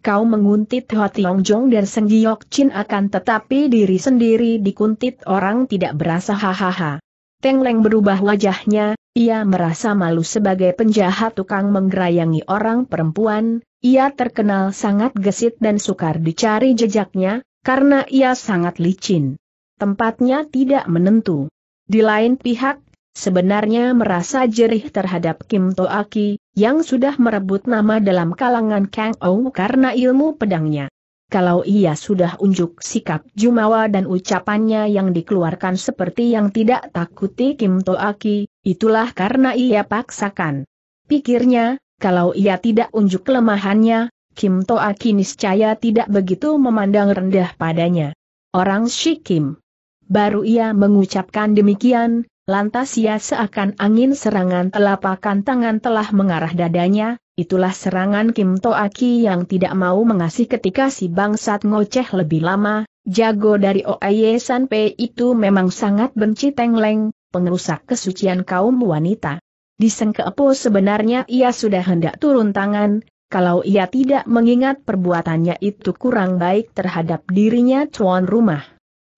Kau menguntit Ho Tiong Jong dan Seng Giok Chin, akan tetapi diri sendiri dikuntit orang tidak berasa. Hahaha. Teng Leng berubah wajahnya, ia merasa malu sebagai penjahat tukang menggerayangi orang perempuan, ia terkenal sangat gesit dan sukar dicari jejaknya, karena ia sangat licin. Tempatnya tidak menentu. Di lain pihak, sebenarnya merasa jerih terhadap Kim Toaki, yang sudah merebut nama dalam kalangan Kangou karena ilmu pedangnya. Kalau ia sudah unjuk sikap jumawa dan ucapannya yang dikeluarkan seperti yang tidak takuti Kim Toaki, itulah karena ia paksakan. Pikirnya, kalau ia tidak unjuk kelemahannya, Kim Toaki niscaya tidak begitu memandang rendah padanya. Orang Shikim. Baru ia mengucapkan demikian, lantas ia seakan angin serangan telapakan tangan telah mengarah dadanya. Itulah serangan Kim Toaki yang tidak mau mengasih. Ketika si bangsat ngoceh lebih lama, jago dari Oei Sampai itu memang sangat benci Teng Leng, pengerusak kesucian kaum wanita. Di Sengkepo sebenarnya ia sudah hendak turun tangan, kalau ia tidak mengingat perbuatannya itu kurang baik terhadap dirinya tuan rumah.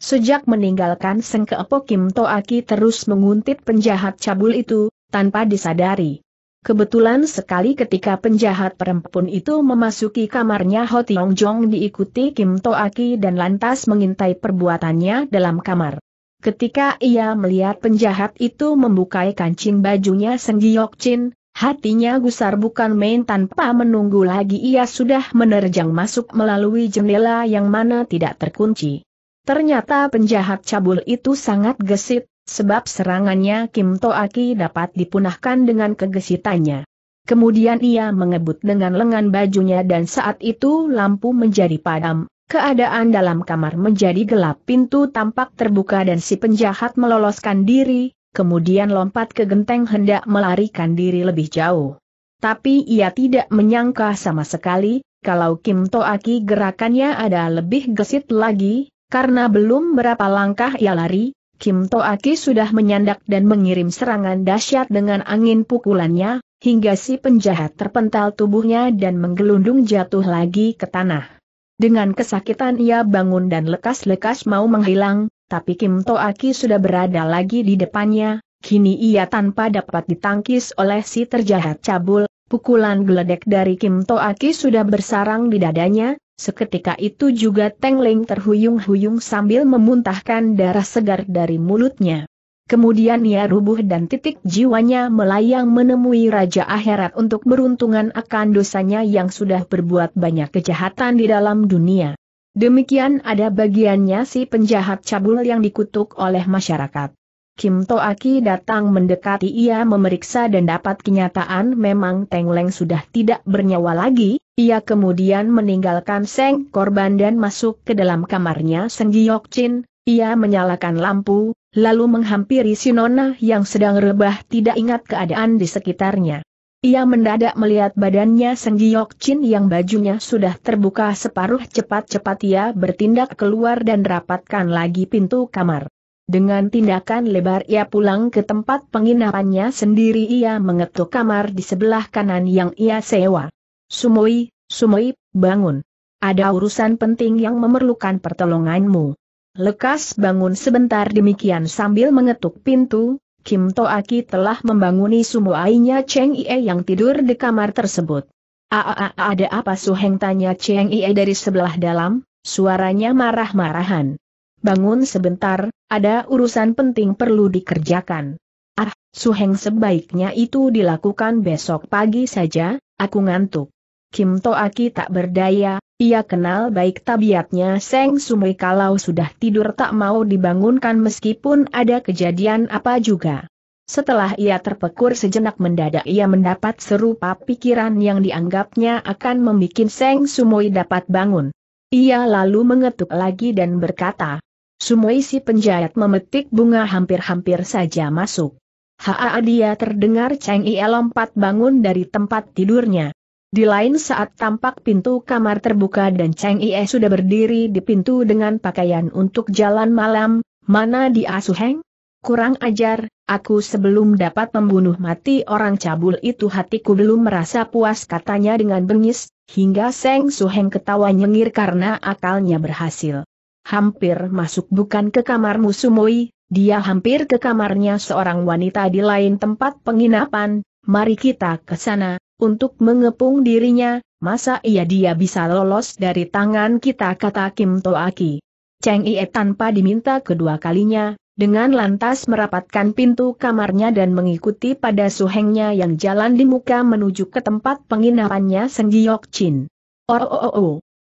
Sejak meninggalkan Sengkepo, Kim Toaki terus menguntit penjahat cabul itu, tanpa disadari. Kebetulan sekali ketika penjahat perempuan itu memasuki kamarnya, Ho Tiong Jong diikuti Kim Toaki dan lantas mengintai perbuatannya dalam kamar. Ketika ia melihat penjahat itu membukai kancing bajunya Seng Giok Chin, hatinya gusar bukan main. Tanpa menunggu lagi ia sudah menerjang masuk melalui jendela yang mana tidak terkunci. Ternyata penjahat cabul itu sangat gesit, sebab serangannya Kim Toaki dapat dipunahkan dengan kegesitannya. Kemudian ia mengebut dengan lengan bajunya dan saat itu lampu menjadi padam, keadaan dalam kamar menjadi gelap, pintu tampak terbuka dan si penjahat meloloskan diri, kemudian lompat ke genteng hendak melarikan diri lebih jauh. Tapi ia tidak menyangka sama sekali, kalau Kim Toaki gerakannya ada lebih gesit lagi, karena belum berapa langkah ia lari, Kim Toaki sudah menyandak dan mengirim serangan dahsyat dengan angin pukulannya, hingga si penjahat terpental tubuhnya dan menggelundung jatuh lagi ke tanah. Dengan kesakitan ia bangun dan lekas-lekas mau menghilang, tapi Kim Toaki sudah berada lagi di depannya. Kini ia tanpa dapat ditangkis oleh si terjahat cabul, pukulan geledek dari Kim Toaki sudah bersarang di dadanya. Seketika itu juga Teng Leng terhuyung-huyung sambil memuntahkan darah segar dari mulutnya. Kemudian ia rubuh dan titik jiwanya melayang menemui Raja Akhirat untuk beruntungan akan dosanya yang sudah berbuat banyak kejahatan di dalam dunia. Demikian ada bagiannya si penjahat cabul yang dikutuk oleh masyarakat. Kim Toaki datang mendekati ia memeriksa dan dapat kenyataan memang Teng Leng sudah tidak bernyawa lagi. Ia kemudian meninggalkan Seng korban dan masuk ke dalam kamarnya Seng Giok Chin. Ia menyalakan lampu, lalu menghampiri si Nona yang sedang rebah tidak ingat keadaan di sekitarnya. Ia mendadak melihat badannya Seng Giok Chin yang bajunya sudah terbuka separuh. Cepat-cepat ia bertindak keluar dan rapatkan lagi pintu kamar. Dengan tindakan lebar ia pulang ke tempat penginapannya sendiri. Ia mengetuk kamar di sebelah kanan yang ia sewa. "Sumoi, Sumoi, bangun. Ada urusan penting yang memerlukan pertolonganmu." Lekas bangun sebentar. Demikian sambil mengetuk pintu, Kim Toaki telah membanguni sumoainya Cheng Ie yang tidur di kamar tersebut. "Ada apa Suheng?" tanya Cheng Ie dari sebelah dalam, suaranya marah-marahan. "Bangun sebentar, ada urusan penting perlu dikerjakan." "Ah, Suheng, sebaiknya itu dilakukan besok pagi saja, aku ngantuk." Kim Toaki tak berdaya, ia kenal baik tabiatnya Seng Sumei, kalau sudah tidur tak mau dibangunkan meskipun ada kejadian apa juga. Setelah ia terpekur sejenak, mendadak ia mendapat serupa pikiran yang dianggapnya akan membuat Seng Sumei dapat bangun. Ia lalu mengetuk lagi dan berkata, "Sumoi, si penjahit memetik bunga hampir-hampir saja masuk." "Haa," dia terdengar Cheng Ie lompat bangun dari tempat tidurnya. Di lain saat tampak pintu kamar terbuka dan Cheng Ie sudah berdiri di pintu dengan pakaian untuk jalan malam. "Mana dia Suheng? Kurang ajar, aku sebelum dapat membunuh mati orang cabul itu hatiku belum merasa puas," katanya dengan bengis, hingga Seng Suheng ketawa nyengir karena akalnya berhasil. "Hampir masuk bukan ke kamarmu Sumoi, dia hampir ke kamarnya seorang wanita di lain tempat penginapan, mari kita ke sana, untuk mengepung dirinya, masa dia bisa lolos dari tangan kita," kata Kim Toaki. Cheng Ie tanpa diminta kedua kalinya, dengan lantas merapatkan pintu kamarnya dan mengikuti pada suhengnya yang jalan di muka menuju ke tempat penginapannya Seng Giok Chin.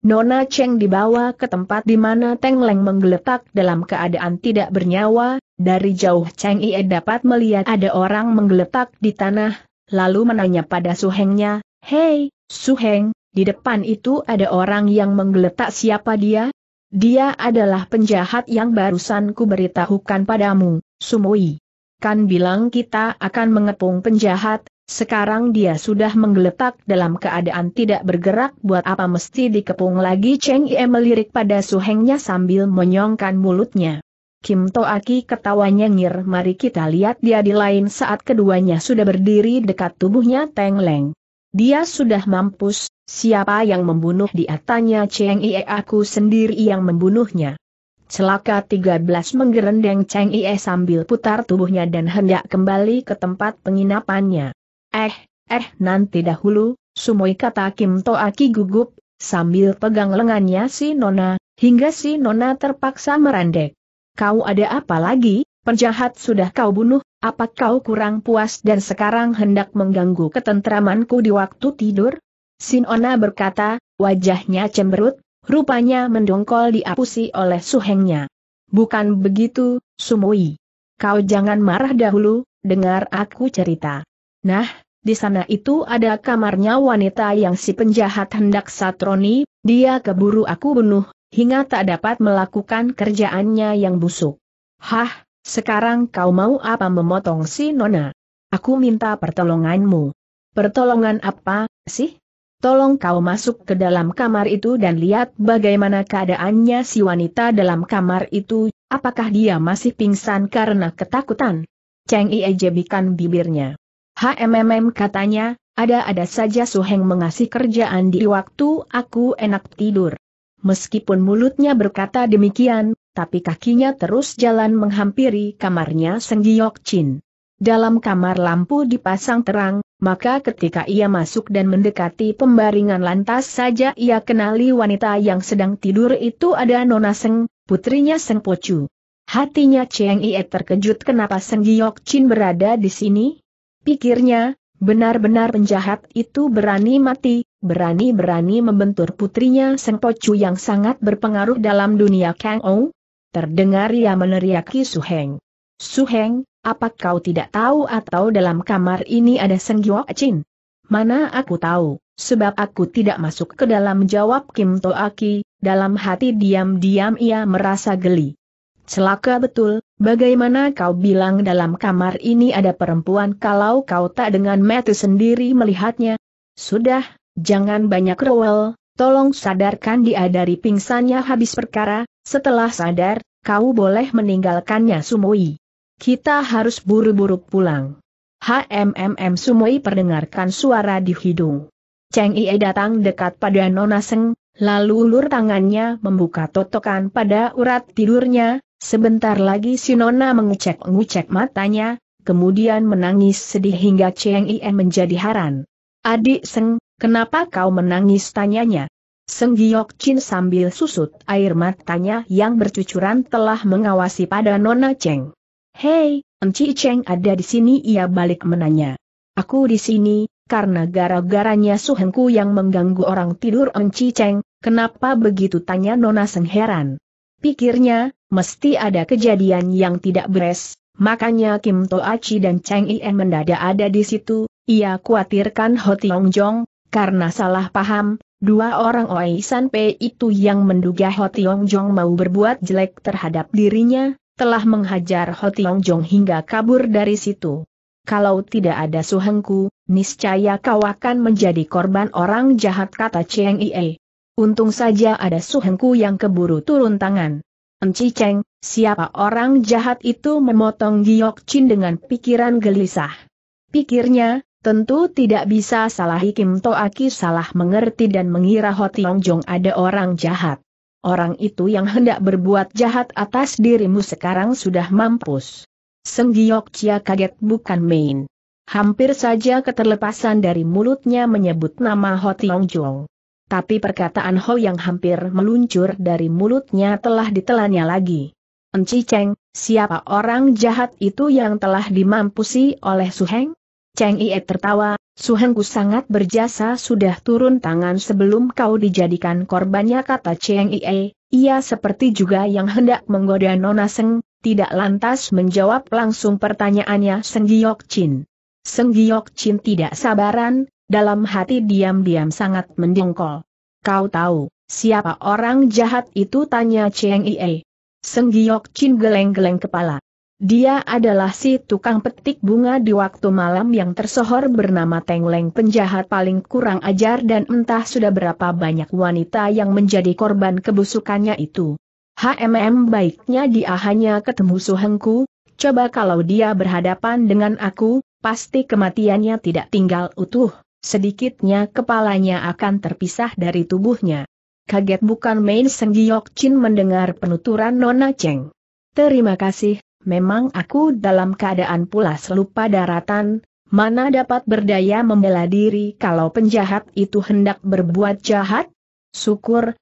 Nona Cheng dibawa ke tempat di mana Teng Leng menggeletak dalam keadaan tidak bernyawa. Dari jauh Cheng Ie dapat melihat ada orang menggeletak di tanah, lalu menanya pada Suhengnya, "Hei, Suheng, di depan itu ada orang yang menggeletak, siapa dia?" "Dia adalah penjahat yang barusan ku beritahukan padamu, Sumoi. Kan bilang kita akan mengepung penjahat. Sekarang dia sudah menggeletak dalam keadaan tidak bergerak, buat apa mesti dikepung lagi?" Cheng Ie melirik pada suhengnya sambil menyongkan mulutnya. Kim Toaki ketawa nyengir. "Mari kita lihat dia." Di lain saat keduanya sudah berdiri dekat tubuhnya Teng Leng. "Dia sudah mampus, siapa yang membunuh dia?" tanya Cheng Ie. "Aku sendiri yang membunuhnya." "Celaka 13 menggerendeng Cheng Ie sambil putar tubuhnya dan hendak kembali ke tempat penginapannya. Nanti dahulu, Sumoi," kata Kim Toaki gugup, sambil pegang lengannya si Nona, hingga si Nona terpaksa merandek. "Kau ada apa lagi? Penjahat sudah kau bunuh, apa kau kurang puas dan sekarang hendak mengganggu ketentramanku di waktu tidur?" Si Nona berkata, wajahnya cemberut, rupanya mendongkol diapusi oleh suhengnya. "Bukan begitu, Sumoi. Kau jangan marah dahulu, dengar aku cerita. Nah, di sana itu ada kamarnya wanita yang si penjahat hendak satroni, dia keburu aku bunuh, hingga tak dapat melakukan kerjaannya yang busuk." "Hah, sekarang kau mau apa?" memotong si Nona. "Aku minta pertolonganmu." "Pertolongan apa, sih?" "Tolong kau masuk ke dalam kamar itu dan lihat bagaimana keadaannya si wanita dalam kamar itu, apakah dia masih pingsan karena ketakutan?" Cheng Ie jebikan bibirnya. "Hmm, katanya, ada-ada saja Suheng mengasih kerjaan di waktu aku enak tidur." Meskipun mulutnya berkata demikian, tapi kakinya terus jalan menghampiri kamarnya Seng Giok Chin. Dalam kamar lampu dipasang terang, maka ketika ia masuk dan mendekati pembaringan lantas saja ia kenali wanita yang sedang tidur itu ada Nona Seng, putrinya Seng Po Chu. Hatinya Cheng Ie terkejut, kenapa Seng Giok Chin berada di sini? Pikirnya, benar-benar penjahat itu berani mati, berani-berani membentur putrinya Seng Po Chu yang sangat berpengaruh dalam dunia Kangou. Terdengar ia meneriaki Suheng. "Suheng, apa kau tidak tahu atau dalam kamar ini ada Seng Giok Chin?" "Mana aku tahu, sebab aku tidak masuk ke dalam," jawab Kim Toaki. Dalam hati diam-diam ia merasa geli. Celaka betul, Bagaimana kau bilang dalam kamar ini ada perempuan kalau kau tak dengan mata sendiri melihatnya? Sudah, jangan banyak rewel, tolong sadarkan dia dari pingsannya habis perkara, setelah sadar, kau boleh meninggalkannya. Sumoi. Kita harus buru-buru pulang. HMMM Sumoi perdengarkan suara di hidung. Cheng Ie datang dekat pada Nona Seng, lalu ulur tangannya membuka totokan pada urat tidurnya. Sebentar lagi si Nona mengucek-ngucek matanya, kemudian menangis sedih hingga Cheng Ie menjadi heran. "Adik Seng, kenapa kau menangis?" tanyanya. Seng Giok Chin sambil susut air matanya yang bercucuran telah mengawasi pada Nona Cheng. "Hei, Enci Cheng ada di sini?" ia balik menanya. "Aku di sini, karena gara-garanya suhengku yang mengganggu orang tidur." "Enci Cheng, kenapa begitu?" tanya Nona Seng heran. Pikirnya, mesti ada kejadian yang tidak beres, makanya Kim Toaki dan Cheng Ie mendadak ada di situ. Ia khawatirkan Ho Tiong Jong, karena salah paham, dua orang Oei Sampai itu yang menduga Ho Tiong Jong mau berbuat jelek terhadap dirinya, telah menghajar Ho Tiong Jong hingga kabur dari situ. "Kalau tidak ada suhengku, niscaya kau akan menjadi korban orang jahat," kata Cheng Ie. "Untung saja ada suhengku yang keburu turun tangan." "Enci Cheng, siapa orang jahat itu?" memotong Giok Chin dengan pikiran gelisah. Pikirnya, tentu tidak bisa salah Kim Toaki salah mengerti dan mengira Ho Tiong Jong ada orang jahat. Orang itu yang hendak berbuat jahat atas dirimu sekarang sudah mampus. Seng Giok Chia kaget bukan main. Hampir saja keterlepasan dari mulutnya menyebut nama Ho Tiong Jong. Tapi perkataan Ho yang hampir meluncur dari mulutnya telah ditelannya lagi. "Enci Cheng, siapa orang jahat itu yang telah dimampusi oleh suheng?" Cheng Ie tertawa. "Suhengku sangat berjasa sudah turun tangan sebelum kau dijadikan korbannya," kata Cheng Ie. Ia seperti juga yang hendak menggoda Nona Seng, tidak lantas menjawab langsung pertanyaannya Seng Giok Chin. Seng Giok Chin tidak sabaran. Dalam hati diam-diam sangat mendengkol. "Kau tahu, siapa orang jahat itu?" tanya Cheng Ie. Seng Giok Chin geleng-geleng kepala. "Dia adalah si tukang petik bunga di waktu malam yang tersohor bernama Teng Leng, penjahat paling kurang ajar dan entah sudah berapa banyak wanita yang menjadi korban kebusukannya itu. HMM baiknya dia hanya ketemu suhengku, coba kalau dia berhadapan dengan aku, pasti kematiannya tidak tinggal utuh. Sedikitnya kepalanya akan terpisah dari tubuhnya." Kaget bukan main Seng Giok Chin mendengar penuturan Nona Cheng. "Terima kasih, memang aku dalam keadaan pulas lupa daratan, mana dapat berdaya membela diri kalau penjahat itu hendak berbuat jahat? Syukur,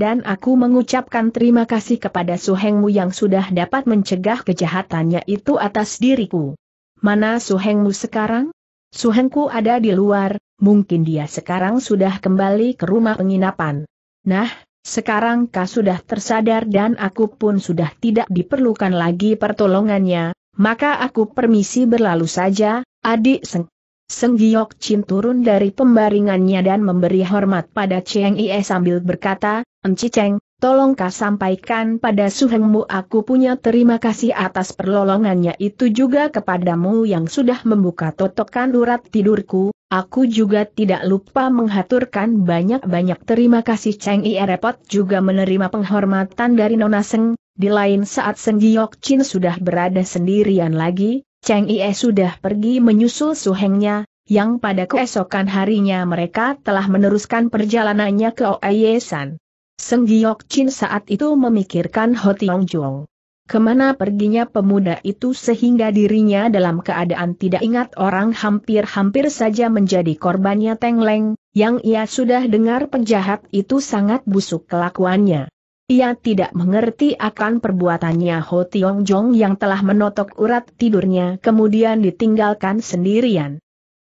dan aku mengucapkan terima kasih kepada suhengmu yang sudah dapat mencegah kejahatannya itu atas diriku." "Mana suhengmu sekarang?" "Suhengku ada di luar, mungkin dia sekarang sudah kembali ke rumah penginapan." "Nah, sekarang kau sudah tersadar dan aku pun sudah tidak diperlukan lagi pertolongannya, maka aku permisi berlalu saja, adik Seng." Seng Giok Chin turun dari pembaringannya dan memberi hormat pada Cheng Ie sambil berkata, "Enci Cheng, tolong kau sampaikan pada suhengmu aku punya terima kasih atas pertolongannya itu juga kepadamu yang sudah membuka totokan urat tidurku. Aku juga tidak lupa menghaturkan banyak-banyak terima kasih." Cheng Ie repot juga menerima penghormatan dari Nona Seng. Di lain saat Seng Giok Chin sudah berada sendirian lagi. Cheng Ie sudah pergi menyusul suhengnya, yang pada keesokan harinya mereka telah meneruskan perjalanannya ke Oei San. Seng Giok Chin saat itu memikirkan Ho Tiong Jong. Kemana perginya pemuda itu sehingga dirinya dalam keadaan tidak ingat orang hampir-hampir saja menjadi korbannya Teng Leng, yang ia sudah dengar penjahat itu sangat busuk kelakuannya. Ia tidak mengerti akan perbuatannya Ho Tiong Jong yang telah menotok urat tidurnya kemudian ditinggalkan sendirian.